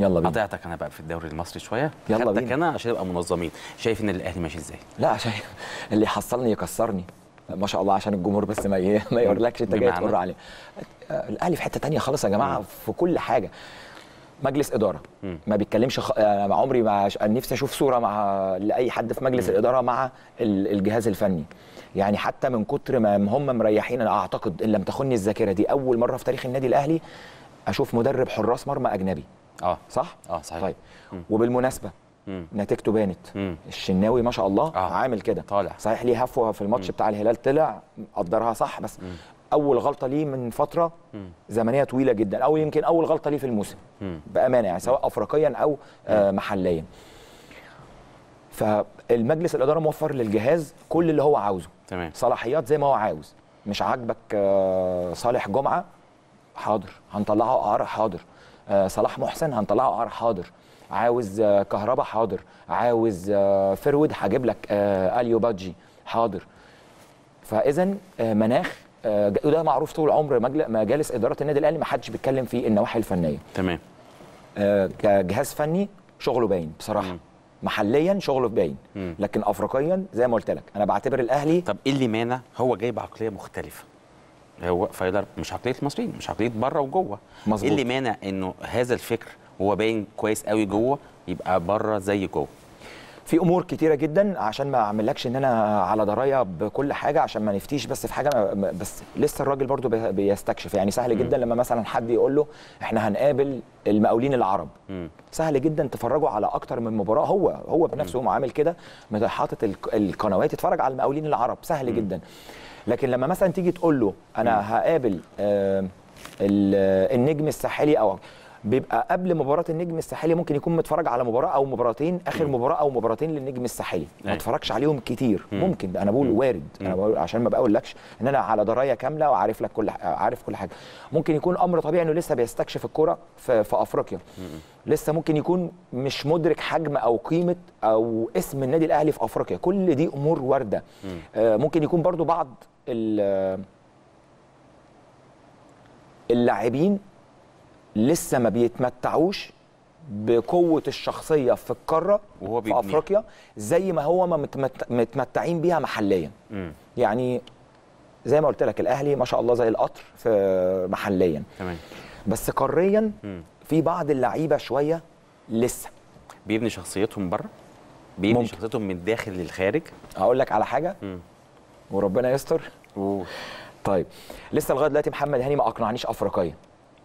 يلا بينا. قطعتك انا بقى في الدوري المصري شويه، يلا بينا انا عشان نبقى منظمين. شايف ان الاهلي ماشي ازاي؟ لا شايف اللي حصلني يكسرني ما شاء الله، عشان الجمهور بس ما يقولكش انت جاي تقر عليه. الاهلي في حته ثانيه خالص يا جماعه، في كل حاجه. مجلس اداره ما بيتكلمش، عمري ما نفسي اشوف صوره مع لاي حد في مجلس الاداره مع الجهاز الفني. يعني حتى من كتر ما هم مريحين، انا اعتقد ان لم تخني الذاكره دي اول مره في تاريخ النادي الاهلي اشوف مدرب حراس مرمى اجنبي. صح؟ صحيح. طيب وبالمناسبه نتيجته بانت. الشناوي ما شاء الله عامل كده طالع، صحيح ليه هفوه في الماتش بتاع الهلال، طلع قدرها صح، بس اول غلطه ليه من فتره زمنيه طويله جدا، او يمكن اول غلطه ليه في الموسم بامانه، يعني سواء افريقيا او محليا. فالمجلس الاداره موفر للجهاز كل اللي هو عاوزه، صلاحيات زي ما هو عاوز. مش عاجبك صالح جمعه، حاضر هنطلعه اعاره، حاضر. صلاح محسن هنطلعه اعاره، حاضر. عاوز كهربا، حاضر. عاوز فرود، هجيب لك اليو بادجي، حاضر. فاذا مناخ، وده معروف طول عمر مجالس اداره النادي الاهلي ما حدش بيتكلم فيه النواحي الفنيه. تمام. كجهاز فني شغله باين بصراحه. محليا شغله باين، لكن افريقيا زي ما قلت لك انا بعتبر الاهلي. طب ايه اللي مانع؟ هو جايب عقليه مختلفه، هو فايلر، مش عقليه المصريين، مش عقليه بره وجوه. مظبوط. ايه اللي مانع انه هذا الفكر هو باين كويس قوي جوه، يبقى بره زي جوه؟ في امور كتيره جدا، عشان ما اعملكش ان انا على درايه بكل حاجه، عشان ما نفتيش بس في حاجه، بس لسه الراجل برضو بيستكشف. يعني سهل جدا لما مثلا حد يقول له احنا هنقابل المقاولين العرب، سهل جدا تفرجوا على اكتر من مباراه. هو بنفسه هو عامل كده، حاطط القنوات تتفرج على المقاولين العرب، سهل جدا. لكن لما مثلا تيجي تقول له انا هقابل النجم الساحلي، او بيبقى قبل مباراه النجم الساحلي ممكن يكون متفرج على مباراه او مباراتين، اخر مباراه او مباراتين للنجم الساحلي، ما اتفرجش عليهم كتير. ممكن انا بقول وارد، انا بقول عشان ما بقولكش ان انا على درايه كامله وعارف لك عارف كل حاجه. ممكن يكون امر طبيعي انه لسه بيستكشف الكره في افريقيا، لسه ممكن يكون مش مدرك حجم او قيمه او اسم النادي الاهلي في افريقيا. كل دي امور وارده. ممكن يكون برضو بعض اللاعبين لسه ما بيتمتعوش بقوه الشخصيه في القاره في افريقيا زي ما هو ما متمتعين بيها محليا. يعني زي ما قلت لك الاهلي ما شاء الله زي القطر في محليا، تمام. بس قاريا في بعض اللعيبه شويه لسه بيبني شخصيتهم بره، بيبني شخصيتهم من الداخل للخارج. هقول لك على حاجه وربنا يستر. طيب لسه لغايه دلوقتي محمد هاني ما اقنعنيش افريقيا.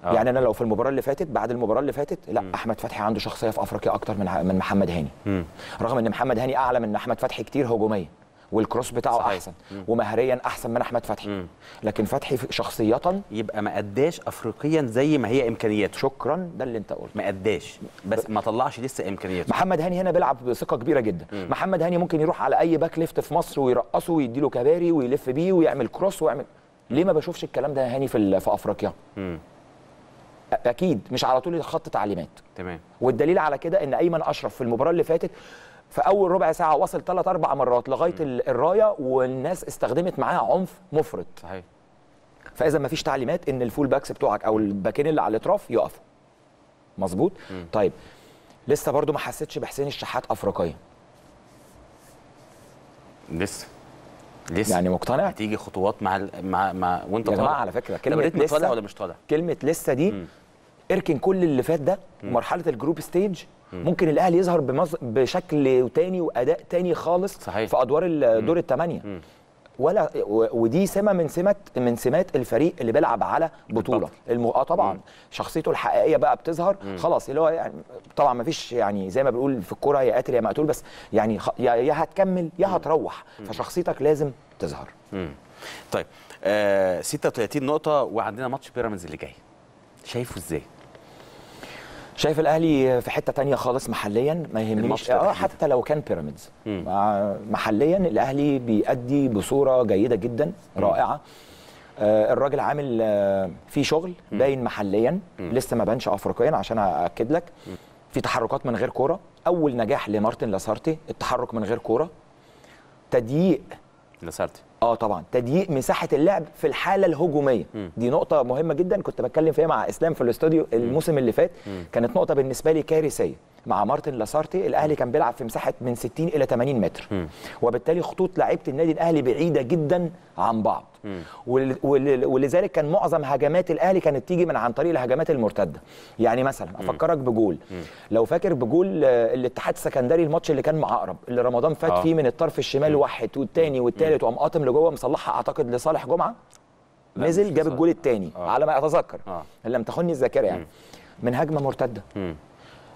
يعني انا لو في المباراه اللي فاتت، بعد المباراه اللي فاتت، لا احمد فتحي عنده شخصيه في افريقيا اكتر من محمد هاني، رغم ان محمد هاني اعلى من احمد فتحي كتير هجوميا، والكروس بتاعه صحيح. احسن ومهريا احسن من احمد فتحي لكن فتحي شخصيه يبقى ما اداش افريقيا زي ما هي امكانياته. شكرا، ده اللي انت قلته، ما اداش بس ما طلعش لسه امكانياته. محمد هاني هنا بيلعب بثقه كبيره جدا. محمد هاني ممكن يروح على اي باك ليفت في مصر ويرقصه ويديله كباري ويلف بيه ويعمل كروس ويعمل. ليه ما بشوفش الكلام ده هاني في افريقيا؟ اكيد مش على طول خط تعليمات. تمام. والدليل على كده ان ايمن اشرف في المباراه اللي فاتت في اول ربع ساعه وصل 3-4 مرات لغايه الرايه والناس استخدمت معاه عنف مفرط. صحيح. فاذا ما فيش تعليمات ان الفول باكس بتوعك او الباكين اللي على الاطراف يقفوا. مظبوط. طيب لسه برضو ما حسيتش بحسين الشحات افريقيا. لسه يعني مقتنع هتيجي خطوات مع وانت طالع. يا جماعه على فكره كلمه لسه طالع ولا مش طالع، كلمه لسه دي اركن كل اللي فات ده. مرحله الجروب ستيج ممكن الاهلي يظهر بشكل تاني واداء تاني خالص. صحيح. في ادوار الدور الثمانيه ولا ودي سمه من سمات الفريق اللي بيلعب على بطوله طبعا شخصيته الحقيقيه بقى بتظهر خلاص اللي هو يعني طبعا ما فيش يعني زي ما بنقول في الكوره يا قاتل يا مقتول، بس يعني يا هتكمل يا هتروح فشخصيتك لازم تظهر. طيب 36 نقطه وعندنا ماتش بيراميدز اللي جاي، شايفه ازاي؟ شايف الاهلي في حته تانية خالص محليا، ما يهمنيش حتى لو كان بيراميدز. محليا الاهلي بيأدي بصوره جيده جدا رائعه. الراجل عامل في شغل باين محليا، لسه ما بانش افريقيا عشان ااكد لك. في تحركات من غير كوره، اول نجاح لمارتن لاسارتي التحرك من غير كوره، تضييق لاسارتي طبعا تضييق مساحه اللعب في الحاله الهجوميه. دي نقطه مهمه جدا كنت بتكلم فيها مع اسلام في الاستوديو الموسم اللي فات. كانت نقطه بالنسبه لي كارثيه مع مارتن لاسارتي. الاهلي كان بيلعب في مساحه من 60 الى 80 متر وبالتالي خطوط لعيبه النادي الاهلي بعيده جدا عن بعض ولذلك كان معظم هجمات الاهلي كانت تيجي من عن طريق الهجمات المرتده. يعني مثلا افكرك بجول، لو فاكر بجول الاتحاد السكندري الماتش اللي كان مع اقرب اللي رمضان فات فيه من الطرف الشمال واحد والثاني والثالث وقام قاطم لجوه مصلحها اعتقد لصالح جمعه، نزل جاب الجول الثاني على ما اتذكر ان لم تخني الذاكره يعني من هجمه مرتده.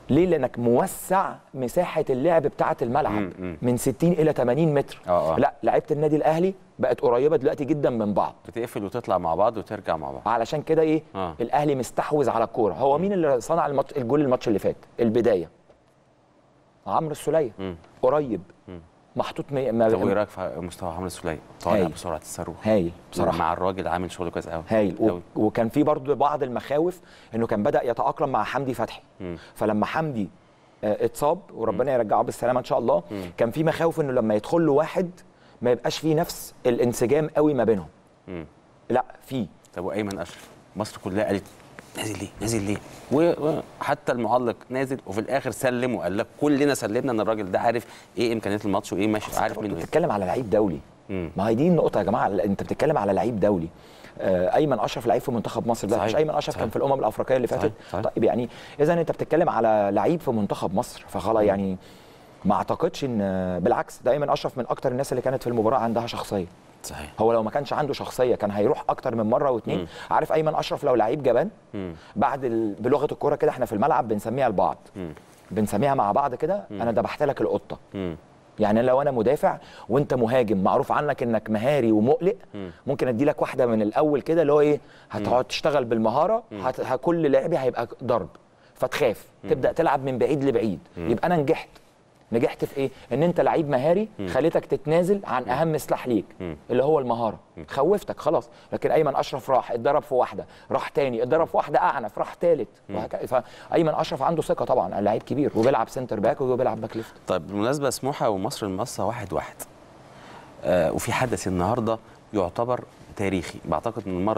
ليه؟ لانك موسع مساحه اللعب بتاعه الملعب من 60 الى 80 متر. لا لعيبه النادي الاهلي بقت قريبه دلوقتي جدا من بعض، بتقفل وتطلع مع بعض وترجع مع بعض، علشان كده ايه الاهلي مستحوذ على الكوره. هو مين اللي صنع الجول الماتش اللي فات؟ البدايه عمرو السوليه قريب محطوط. طب ايه رايك في مستوى عمرو السوليه؟ طالع بسرعه الصاروخ، هايل بصراحه مع الراجل، عامل شغل كويس قوي، هايل. وكان في برضه بعض المخاوف انه كان بدا يتاقلم مع حمدي فتحي، فلما حمدي اتصاب وربنا يرجعه بالسلامه ان شاء الله، كان في مخاوف انه لما يدخل له واحد ما يبقاش فيه نفس الانسجام قوي ما بينهم. لا في. طب وايمن اشرف مصر كلها قالت نازل ليه؟ نازل ليه؟ وحتى المعلق نازل وفي الاخر سلم وقال لك كلنا سلمنا ان الراجل ده عارف ايه امكانيات الماتش وايه ماشي عارف منه. انت بتتكلم على لعيب دولي. ما هي دي النقطه يا جماعه، انت بتتكلم على لعيب دولي. ايمن اشرف لعيب في منتخب مصر، ده مش ايمن اشرف كان في الامم الافريقيه اللي فاتت. طيب يعني اذا انت بتتكلم على لعيب في منتخب مصر فخلاص يعني ما اعتقدش ان بالعكس ده ايمن اشرف من اكتر الناس اللي كانت في المباراه عندها شخصيه. صحيح. هو لو ما كانش عنده شخصيه كان هيروح اكتر من مره واثنين. عارف ايمن اشرف لو لعيب جبان بعد بلغه الكوره كده احنا في الملعب بنسميها لبعض، بنسميها مع بعض كده انا ذبحت لك القطه. يعني لو انا مدافع وانت مهاجم معروف عنك انك مهاري ومقلق ممكن ادي لك واحده من الاول كده اللي هو ايه هتقعد تشتغل بالمهاره كل لعبي هيبقى ضرب فتخاف تبدا تلعب من بعيد لبعيد. يبقى انا نجحت في ايه؟ ان انت لعيب مهاري خليتك تتنازل عن اهم سلاح ليك اللي هو المهاره، خوفتك خلاص. لكن ايمن اشرف راح اتضرب في واحده، راح تاني اتضرب في واحده اعنف، راح تالت وهكذا. فايمن اشرف عنده ثقه طبعا، لعيب كبير وبيلعب سنتر باك وبيلعب باك ليفت. طيب بالمناسبه سموحه ومصر المقاصه 1-1 وفي حدث النهارده يعتبر تاريخي، بعتقد ان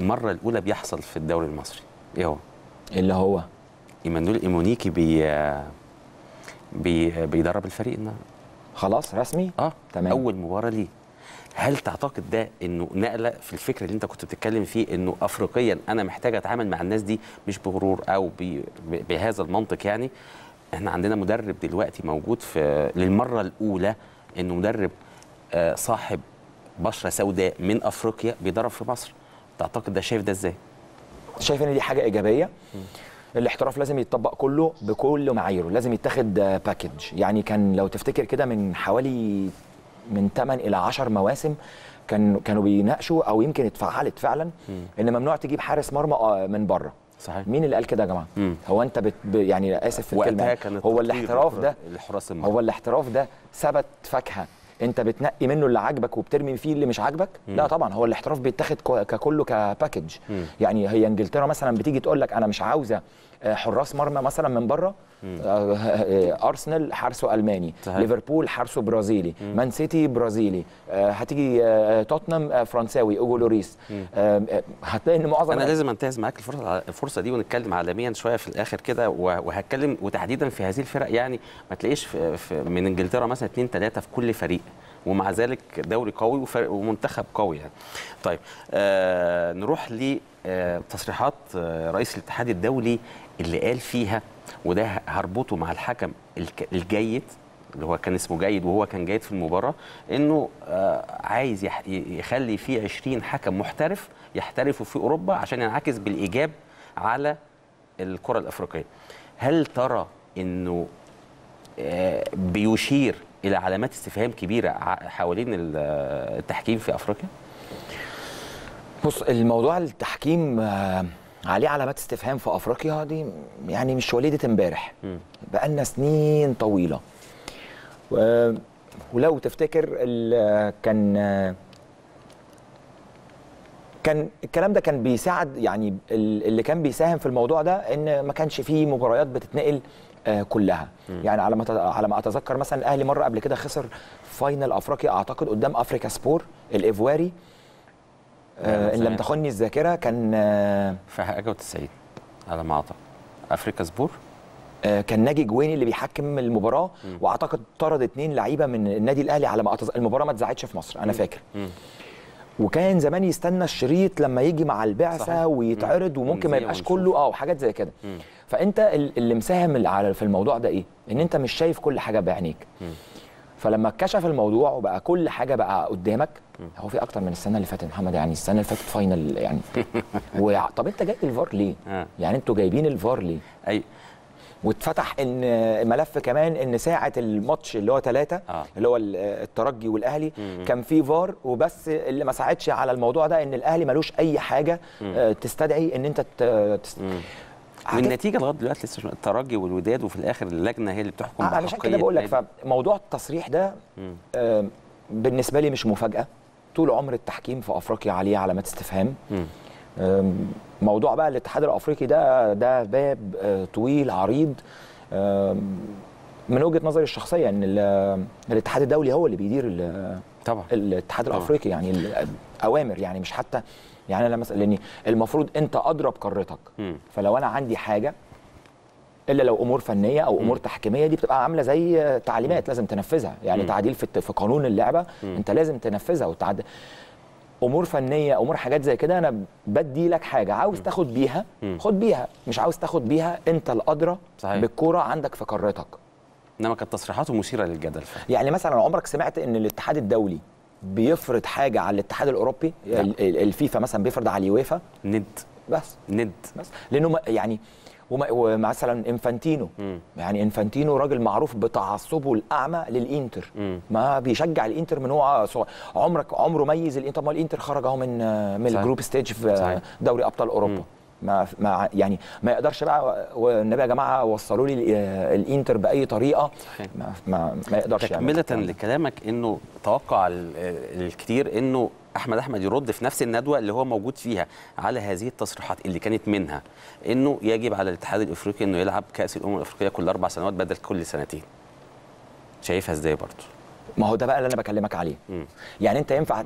المره الاولى بيحصل في الدوري المصري. ايه هو؟ اللي هو ايمانويل ايمونيكي بيدرب الفريق النهارده خلاص رسمي. تمام. اول مباراه ليه، هل تعتقد ده انه نقله في الفكر اللي انت كنت بتتكلم فيه انه افريقيا انا محتاج اتعامل مع الناس دي مش بغرور او بهذا المنطق؟ يعني احنا عندنا مدرب دلوقتي موجود في للمره الاولى انه مدرب صاحب بشره سوداء من افريقيا بيدرب في مصر، تعتقد ده شايف ده ازاي؟ شايف ان دي حاجه ايجابيه. الاحتراف لازم يتطبق كله بكل معاييره، لازم يتاخد باكج. يعني كان لو تفتكر كده من حوالي من 8 الى 10 مواسم كانوا بيناقشوا او يمكن اتفعلت فعلا ان ممنوع تجيب حارس مرمى من بره. صحيح. مين اللي قال كده يا جماعه؟ هو انت يعني اسف في الكلمه، هو الاحتراف ده، هو الاحتراف ده ثبت فاكهه، انت بتنقي منه اللي عاجبك وبترمي فيه اللي مش عاجبك؟ لا طبعا، هو الاحتراف بيتاخد ككله كباكج. يعني هي انجلترا مثلا بتيجي تقول لك انا مش عاوزه حراس مرمى مثلا من بره، ارسنال حارسه الماني، ليفربول حارسه برازيلي، مان سيتي برازيلي، هتيجي توتنهام فرنساوي اوجو لوريس، هتلاقي ان معظم. انا لازم انتهز معاك الفرصه دي ونتكلم عالميا شويه في الاخر كده، وهتكلم وتحديدا في هذه الفرق. يعني ما تلاقيش من انجلترا مثلا 2-3 في كل فريق، ومع ذلك دوري قوي ومنتخب قوي يعني. طيب نروح لتصريحات رئيس الاتحاد الدولي اللي قال فيها، وده هربطه مع الحكم الجيد اللي هو كان اسمه جيد وهو كان جيد في المباراة، انه عايز يخلي فيه 20 حكم محترف يحترفوا في اوروبا عشان ينعكس بالايجاب على الكرة الافريقية. هل ترى انه بيشير الى علامات استفهام كبيرة حوالين التحكيم في افريقيا؟ بص، الموضوع التحكيم عليه علامات استفهام في افريقيا دي يعني مش وليده امبارح، بقالنا سنين طويله. ولو تفتكر كان الكلام ده كان بيساعد، يعني اللي كان بيساهم في الموضوع ده ان ما كانش فيه مباريات بتتنقل كلها. يعني على ما اتذكر مثلا الاهلي مره قبل كده خسر فاينل افريقيا اعتقد قدام افريكا سبور الإيفواري، ان لم تخني الذاكره، كان في حاجه و90 على ما اعتقد افريكا سبور، كان ناجي جويني اللي بيحكم المباراه، واعتقد طرد 2 لعيبه من النادي الاهلي على ما اعتقد. المباراه ما اتذاعتش في مصر انا فاكر. وكان زمان يستنى الشريط لما يجي مع البعثه ويتعرض، وممكن ما يبقاش كله وحاجات زي كده. فانت اللي مساهم في الموضوع ده ايه؟ ان انت مش شايف كل حاجه بعينيك. فلما اتكشف الموضوع وبقى كل حاجه بقى قدامك، هو في اكتر من السنه اللي فاتت محمد، يعني السنه اللي فاتت فاينل يعني طب انت جايب الفار ليه؟ يعني انتوا جايبين الفار ليه؟ اي واتفتح ان ملف كمان ان ساعه الماتش اللي هو 3 اللي هو الترجي والاهلي كان في فار، وبس اللي ما ساعدش على الموضوع ده ان الاهلي ملوش اي حاجه تستدعي ان انت والنتيجه لغايه دلوقتي لسه الترجي والوداد، وفي الاخر اللجنه هي اللي بتحكم بحقيقه. عشان كده بقول لك فموضوع التصريح ده بالنسبه لي مش مفاجاه. طول عمر التحكيم في افريقيا عليه علامات استفهام. موضوع بقى الاتحاد الافريقي ده باب طويل عريض. من وجهه نظري الشخصيه ان الاتحاد الدولي هو اللي بيدير طبعا الاتحاد الافريقي، يعني الاوامر، يعني مش حتى يعني انا مثلا، لان المفروض انت ادرى بقارتك. فلو انا عندي حاجه، الا لو امور فنيه او امور تحكيميه، دي بتبقى عامله زي تعليمات لازم تنفذها، يعني تعديل في قانون اللعبه انت لازم تنفذها، امور فنيه، امور حاجات زي كده. انا بدي لك حاجه، عاوز تاخد بيها خد بيها، مش عاوز تاخد بيها انت الادرى بالكوره عندك في قارتك. انما كانت تصريحاته مثيره للجدل. يعني مثلا عمرك سمعت ان الاتحاد الدولي بيفرض حاجه على الاتحاد الاوروبي؟ الفيفا مثلا بيفرض على اليويفا ند بس لانه يعني، ومثلا انفانتينو، يعني انفانتينو راجل معروف بتعصبه الاعمى للانتر، ما بيشجع الانتر من هو صغير، عمره ميز الانتر. ما الانتر خرج اهو من الجروب ستيج في دوري ابطال اوروبا، ما يعني ما يقدرش بقى والنبي يا جماعه وصلوا لي الانتر باي طريقه، ما يقدرش. تكمله يعني لكلامك، انه توقع الكتير انه احمد يرد في نفس الندوه اللي هو موجود فيها على هذه التصريحات اللي كانت منها انه يجب على الاتحاد الافريقي انه يلعب كاس الامم الافريقيه كل 4 سنوات بدل كل 2 سنين. شايفها ازاي برضه؟ ما هو ده بقى اللي انا بكلمك عليه. يعني انت ينفع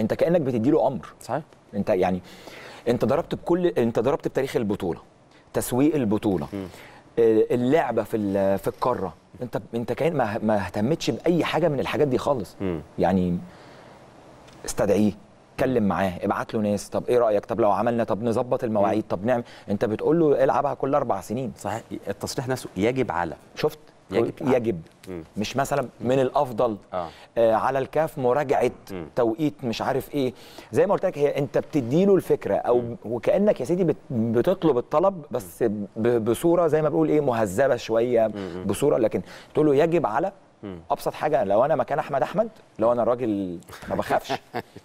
انت كانك بتدي له امر. صحيح. انت يعني انت ضربت بتاريخ البطوله، تسويق البطوله، اللعبه في القاره، انت كان ما اهتمتش باي حاجه من الحاجات دي خالص. يعني استدعيه، اتكلم معاه، ابعت له ناس، طب ايه رايك، طب لو عملنا، طب نظبط المواعيد، طب نعمل. انت بتقول له العبها كل 4 سنين. صحيح. التصريح نفسه يجب على، شفت، يجب مش مثلا من الافضل على الكاف مراجعه توقيت مش عارف ايه. زي ما قلت لك، هي انت بتدي له الفكره او وكانك يا سيدي بتطلب الطلب، بس بصوره زي ما بقول مهذبه شويه، بصوره، لكن تقول له يجب على ابسط حاجه لو انا مكان احمد لو انا الراجل ما بخافش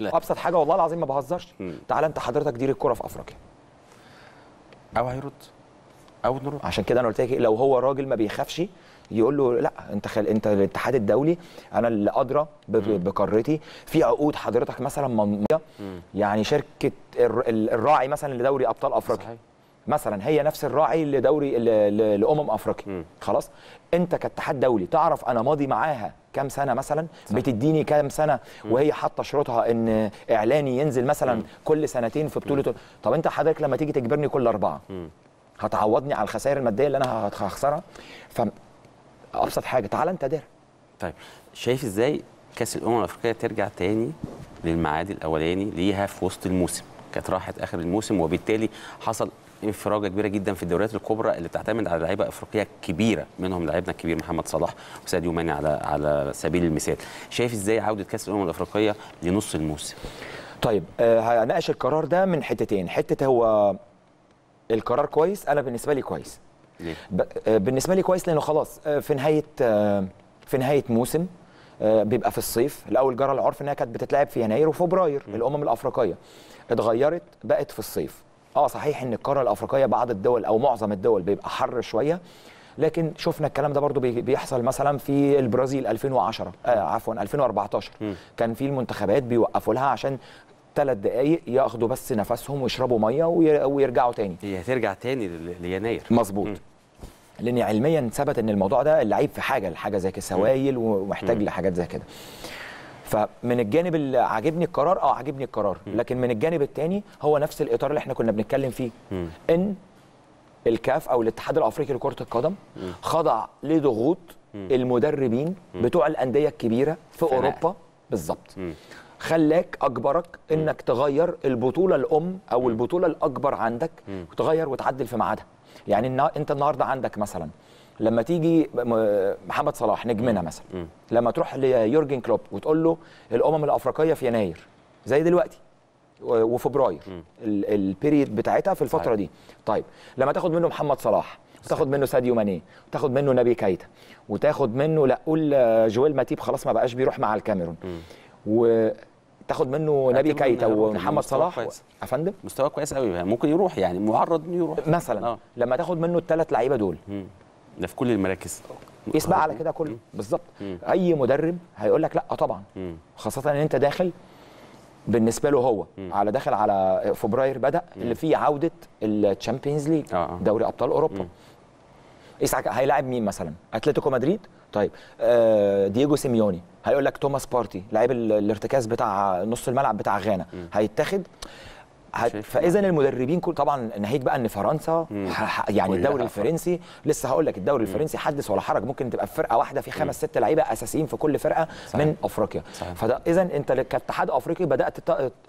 ابسط حاجه والله العظيم ما بهزرش. تعال انت حضرتك دير الكره في افريقيا او هيرد او نرد. عشان كده انا قلت لك لو هو راجل ما بيخافش يقول له لا انت انت الاتحاد الدولي، انا اللي ادرى بقارتي، في عقود حضرتك مثلا ممضيه، يعني شركه الراعي مثلا لدوري ابطال افريقيا صحيح. مثلا هي نفس الراعي لدوري افريقيا خلاص، انت كاتحاد دولي تعرف انا ماضي معاها كام سنه مثلا صحيح. بتديني كام سنه وهي حاطه شروطها ان اعلاني ينزل مثلا كل سنتين في بطوله. طب انت حضرتك لما تيجي تجبرني كل 4 هتعوضني على الخسائر الماديه اللي انا هخسرها؟ ابسط حاجه تعال انت دير. طيب شايف ازاي كاس الامم الافريقيه ترجع تاني للميعاد الاولاني ليها في وسط الموسم؟ كانت راحت اخر الموسم وبالتالي حصل انفراجه كبيره جدا في الدوريات الكبرى اللي بتعتمد على لعيبه افريقيه كبيره، منهم لاعبنا الكبير محمد صلاح وساديو ماني على سبيل المثال. شايف ازاي عوده كاس الامم الافريقيه لنص الموسم؟ طيب هناقش القرار ده من حتتين، حته هو القرار كويس، انا بالنسبه لي كويس. بالنسبه لي كويس لانه خلاص في نهايه موسم بيبقى في الصيف. الاول جرى العرف انها كانت بتتلعب في يناير وفبراير الامم الافريقيه، اتغيرت بقت في الصيف. صحيح ان القاره الافريقيه بعض الدول او معظم الدول بيبقى حر شويه، لكن شفنا الكلام ده برضو بيحصل مثلا في البرازيل 2014 كان في المنتخبات بيوقفوا لها عشان 3 دقايق ياخدوا بس نفسهم ويشربوا ميه ويرجعوا تاني. هي هترجع تاني ليناير مظبوط، لان علميا ثبت ان الموضوع ده اللعيب في حاجه زي كده سوايل ومحتاج لحاجات زي كده. فمن الجانب اللي عاجبني القرار لكن من الجانب الثاني هو نفس الاطار اللي احنا كنا بنتكلم فيه، ان الكاف او الاتحاد الافريقي لكره القدم خضع لضغوط المدربين بتوع الانديه الكبيره في اوروبا بالظبط، خلاك اجبرك انك تغير البطوله الام او البطوله الاكبر عندك وتغير وتعدل في ميعادها. يعني انت النهارده عندك مثلا لما تيجي محمد صلاح نجمنا مثلا لما تروح ليورجن كلوب وتقول له الامم الافريقيه في يناير زي دلوقتي وفبراير البيريد بتاعتها في الفتره دي، طيب لما تاخد منه محمد صلاح وتاخد منه ساديو ماني وتاخد منه نبي كايتا وتاخد منه لا قول جويل ماتيب خلاص ما بقاش بيروح مع الكاميرون وتاخد منه نبي كايتا ومحمد صلاح يا فندم مستوى كويس قوي ممكن يروح، يعني معرض انه يروح مثلا لما تاخد منه الثلاث لعيبه دول ده في كل المراكز يسبق على كده كله بالظبط. اي مدرب هيقول لك لا طبعا، خاصه ان انت داخل بالنسبه له هو على داخل على فبراير بدا اللي فيه عوده الشامبيونز ليج دوري ابطال اوروبا. اسعك هيلاعب مين مثلا؟ اتلتيكو مدريد، طيب دييجو سيميوني هيقول لك توماس بارتي لاعب الارتكاز بتاع نص الملعب بتاع غانا هيتاخد. فاذا المدربين كل طبعا ناهيك بقى ان فرنسا يعني الدوري الفرنسي لسه هقول لك الدوري الفرنسي حدث ولا حرج، ممكن تبقى في فرقه واحده في 5-6 لعيبه اساسيين في كل فرقه صحيح. من افريقيا صحيح. فده اذا انت كاتحاد افريقي بدات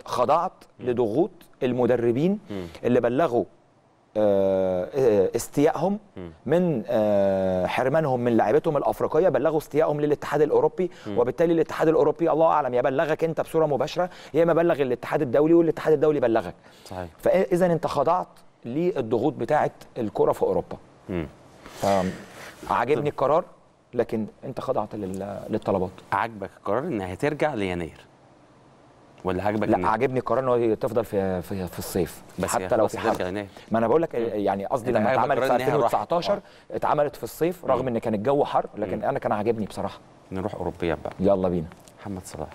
خضعت لضغوط المدربين اللي بلغوا استيائهم من حرمانهم من لعيبتهم الافريقيه، بلغوا استيائهم للاتحاد الاوروبي وبالتالي الاتحاد الاوروبي الله اعلم يا بلغك انت بصوره مباشره يا اما بلغ الاتحاد الدولي والاتحاد الدولي بلغك صحيح. فاذا انت خضعت للضغوط بتاعه الكره في اوروبا. عاجبني القرار لكن انت خضعت للطلبات. عاجبك القرار انها هترجع ليناير ولا عاجبك؟ لا عاجبني القرار ان هو تفضل في الصيف بس حتى لو في حاجه. ما انا بقول لك يعني قصدي لما اتعملت في 2019 اتعملت في الصيف رغم ان كان الجو حر لكن انا كان عاجبني بصراحه. نروح اوروبيا بقى يلا بينا. محمد صلاح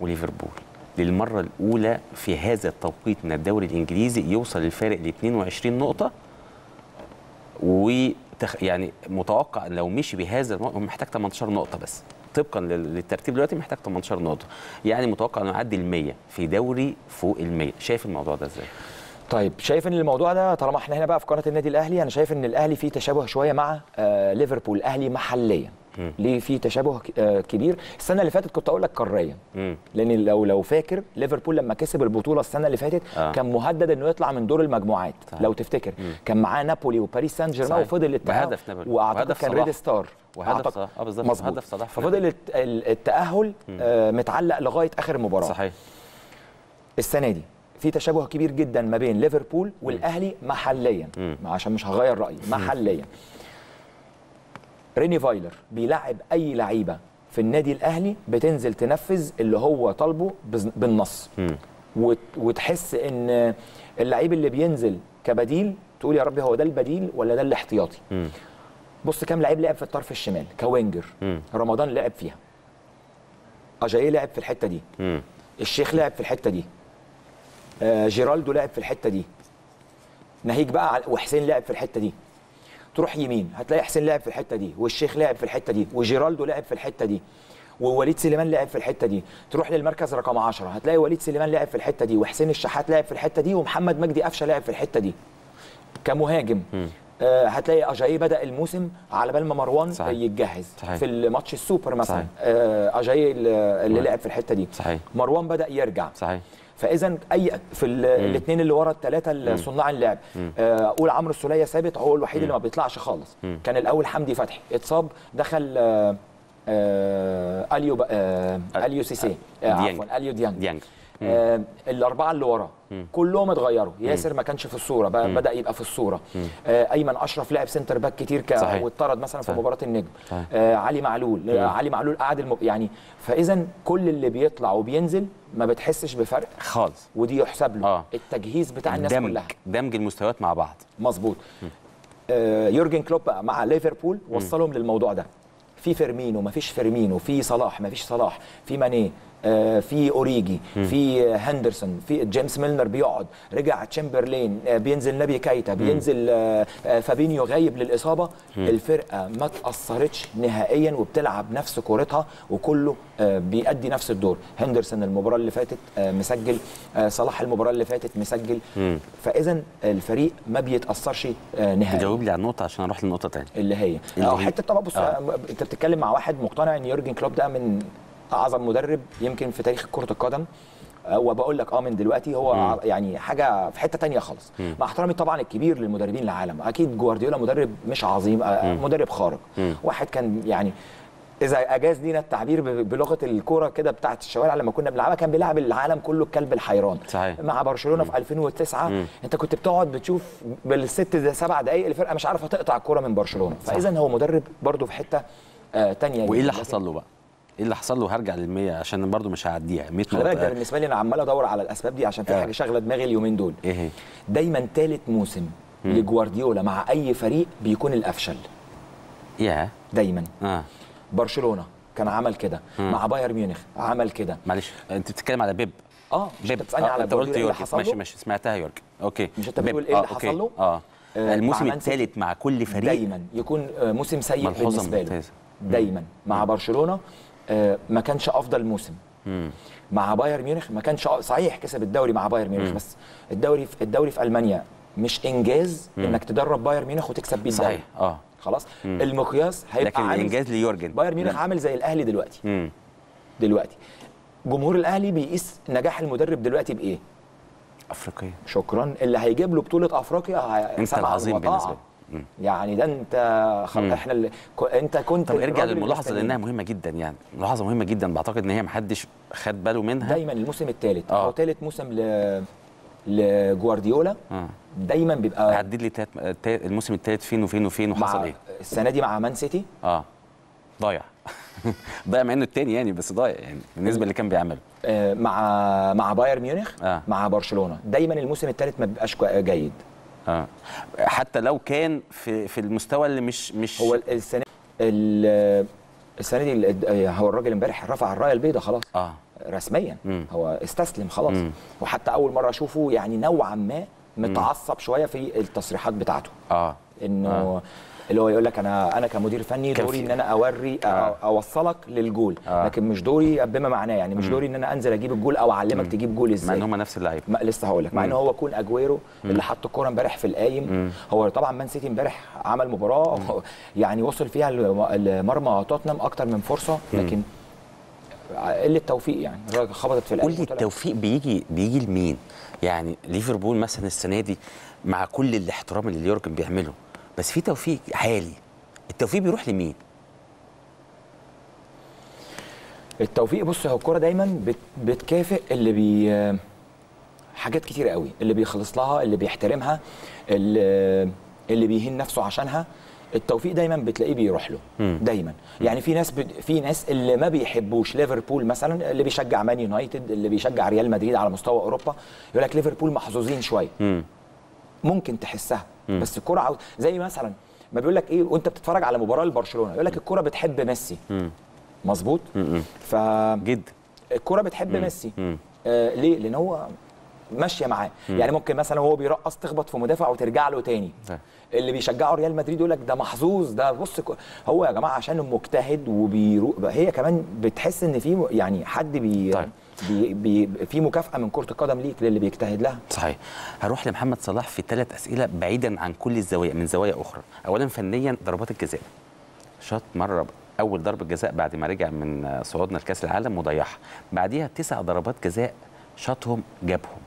وليفربول للمره الاولى في هذا التوقيت من الدوري الانجليزي يوصل الفارق ل 22 نقطه يعني متوقع لو مشي بهذا هو محتاج 18 نقطه بس طبقا للترتيب دلوقتي محتاج 18 نقطه، يعني متوقع انه يعدي 100 في دوري فوق 100. شايف الموضوع ده ازاي؟ طيب شايف ان الموضوع ده طالما احنا هنا بقى في قناه النادي الاهلي، انا شايف ان الاهلي فيه تشابه شويه مع ليفربول. الاهلي محليا ليه فيه تشابه كبير؟ السنه اللي فاتت كنت اقول لك قاريا، لان لو فاكر ليفربول لما كسب البطوله السنه اللي فاتت كان مهدد انه يطلع من دور المجموعات صحيح. لو تفتكر كان معاه نابولي وباريس سان جيرمان وفضل التأهل وأعتقد كان ريد ستار وهدف صلاح بالظبط، ففضل التأهل متعلق لغايه اخر مباراه صحيح. السنه دي في تشابه كبير جدا ما بين ليفربول والاهلي محليا عشان مش هغير رايي محليا. ريني فايلر بيلعب اي لعيبه في النادي الاهلي بتنزل تنفذ اللي هو طالبه بالنص، وتحس ان اللعيب اللي بينزل كبديل تقول يا ربي هو ده البديل ولا ده الاحتياطي. بص كام لعيب لعب في الطرف الشمال كوينجر، رمضان لعب فيها، أجاييه لعب في الحته دي، الشيخ لعب في الحته دي، جيرالدو لعب في الحته دي، ناهيك بقى وحسين لعب في الحته دي. تروح يمين هتلاقي حسين لعب في الحته دي، والشيخ لعب في الحته دي، وجيرالدو لعب في الحته دي، ووليد سليمان لعب في الحته دي. تروح للمركز رقم 10 هتلاقي وليد سليمان لعب في الحته دي، وحسين الشحات لعب في الحته دي، ومحمد مجدي قفشه لعب في الحته دي كمهاجم. هتلاقي أجاييه بدأ الموسم على بال ما مروان يتجهز في الماتش السوبر مثلا. أجاييه اللي لعب في الحتة دي، مروان بدأ يرجع. فإذا أي في الاثنين اللي ورا الثلاثة صناع اللعب، أقول عمرو السولية ثابت هو الوحيد اللي ما بيطلعش خالص. كان الأول حمدي فتحي اتصاب دخل أليو سيسي، عفوا أليو ديانج. الاربعه اللي ورا كلهم اتغيروا. ياسر ما كانش في الصوره بقى، بدا يبقى في الصوره. ايمن اشرف لعب سنتر باك كتير واتطرد مثلا في مباراه النجم. علي معلول قعد يعني. فاذا كل اللي بيطلع وبينزل ما بتحسش بفرق خالص، ودي يحسب له التجهيز بتاع الناس كلها، دمج المستويات مع بعض. مظبوط. يورجن كلوب مع ليفربول وصلهم للموضوع ده. في فيرمينو ما فيش فيرمينو، في صلاح ما فيش صلاح، في ماني، في اوريجي، في هندرسون، في جيمس ميلنر بيقعد، رجع تشامبرلين، بينزل نبي كايتا، بينزل فابينيو غايب للاصابه. الفرقه ما تاثرتش نهائيا وبتلعب نفس كورتها، وكله بيأدي نفس الدور. هندرسون المباراه اللي فاتت مسجل، صلاح المباراه اللي فاتت مسجل. فاذا الفريق ما بيتاثرش نهائيا. جاوب لي على النقطه عشان اروح للنقطه ثانيه اللي هي حته. طبعا بص، انت بتتكلم مع واحد مقتنع ان يورجن كلوب ده من اعظم مدرب يمكن في تاريخ كرة القدم، وبقول لك من دلوقتي هو يعني حاجه في حته ثانيه خالص. مع احترامي طبعا الكبير للمدربين العالم، اكيد جوارديولا مدرب مش عظيم، مدرب خارق، واحد كان يعني اذا اجاز لينا التعبير بلغه الكوره كده بتاعه الشوارع لما كنا بنلعبها، كان بيلعب العالم كله الكلب الحيران. مع برشلونه في 2009 انت كنت بتقعد بتشوف بالست 7 دقائق الفرقه مش عارفه تقطع الكوره من برشلونه. فاذا هو مدرب برده في حته ثانيه. وايه اللي حصل له بقى؟ ايه اللي حصل له؟ هرجع لل100 عشان برضو مش هعديها. 100 نقطه انا بالنسبه لي انا عمال ادور على الاسباب دي عشان في حاجه شغله دماغي اليومين دول. ايه هي؟ دايما ثالث موسم لجوارديولا مع اي فريق بيكون الافشل. دايما. برشلونه كان عمل كده، مع بايرن ميونخ عمل كده. معلش انت بتتكلم على بيب. بيب بتسالني على انت قلت يورجن، ماشي سمعتها يورجن، اوكي. مش انت بتقول ايه اللي حصل له؟ الموسم الثالث مع كل فريق دايما يكون موسم سيء بالنسبه له. دايما مع برشلونه ما كانش افضل موسم. مع بايرن ميونخ ما كانش صحيح كسب الدوري مع بايرن ميونخ، بس الدوري في المانيا مش انجاز انك تدرب بايرن ميونخ وتكسب بيه الدوري. صحيح. خلاص. المقياس هيبقى عامل، لكن الانجاز ليورجن بايرن ميونخ عامل زي الاهلي دلوقتي. دلوقتي جمهور الاهلي بيقيس نجاح المدرب دلوقتي بايه؟ افريقيا. شكرا. اللي هيجيب له بطوله افريقيا انت العظيم بالنسبه لي. يعني ده انت خلاص. احنا انت كنت. طب ارجع للملاحظه لانها مهمه جدا، يعني ملاحظه مهمه جدا بعتقد ان هي محدش خد باله منها. دايما الموسم الثالث او ثالث موسم لجوارديولا دايما بيبقى. عدد لي الموسم الثالث فين وفين وفين وحصل ايه؟ السنه دي مع مان سيتي ضايع ضايع مع انه الثاني يعني، بس ضايع يعني بالنسبه اللي كان بيعمله. مع بايرن ميونخ، مع برشلونه دايما الموسم الثالث ما بيبقاش جيد. حتى لو كان في المستوى اللي مش هو. السنه دي هو الراجل امبارح رفع الرايه البيضاء خلاص. رسميا هو استسلم خلاص. وحتى اول مره اشوفه يعني نوعا ما متعصب شويه في التصريحات بتاعته. انه اللي هو يقول لك انا كمدير فني دوري ان انا اوري اوصلك للجول، لكن مش دوري بما معناه، يعني مش دوري ان انا انزل اجيب الجول او اعلمك تجيب جول ازاي، مع ان هم نفس اللعيبه. لسه هقول لك، مع ان هو كون اجويرو اللي حط الكوره امبارح في القايم. هو طبعا مان سيتي امبارح عمل مباراه يعني وصل فيها لمرمى توتنهام اكتر من فرصه، لكن قله توفيق يعني خبطت في القايم. قول لي التوفيق بيجي لمين؟ يعني ليفربول مثلا السنه دي مع كل الاحترام اللي يورجن بيعمله، بس في توفيق عالي. التوفيق بيروح لمين؟ التوفيق بص، هو الكوره دايما بتكافئ اللي حاجات كتير قوي، اللي بيخلص لها، اللي بيحترمها، اللي بيهين نفسه عشانها، التوفيق دايما بتلاقيه بيروح له دايما. يعني في ناس اللي ما بيحبوش ليفربول مثلا، اللي بيشجع مان يونايتد، اللي بيشجع ريال مدريد على مستوى اوروبا، يقول لك ليفربول محظوظين شويه. ممكن تحسها بس الكره زي مثلا ما بيقول لك ايه وانت بتتفرج على مباراه لبرشلونه، يقول لك الكره بتحب ميسي. مظبوط. ف جد الكره بتحب ميسي. ليه؟ لان هو ماشيه معاه. يعني ممكن مثلا وهو بيرقص تخبط في مدافع وترجع له تاني. اللي بيشجعه ريال مدريد يقول لك ده محظوظ، ده بص هو يا جماعه عشان مجتهد وبيروق، هي كمان بتحس ان في يعني حد في مكافاه من كره القدم ليك للي بيجتهد لها. صحيح. هروح لمحمد صلاح في 3 اسئله بعيدا عن كل الزوايا، من زوايا اخرى. اولا فنيا، ضربات الجزاء شاط مره اول ضربه جزاء بعد ما رجع من صعودنا لكاس العالم وضيعها، بعديها 9 ضربات جزاء شاطهم جابهم.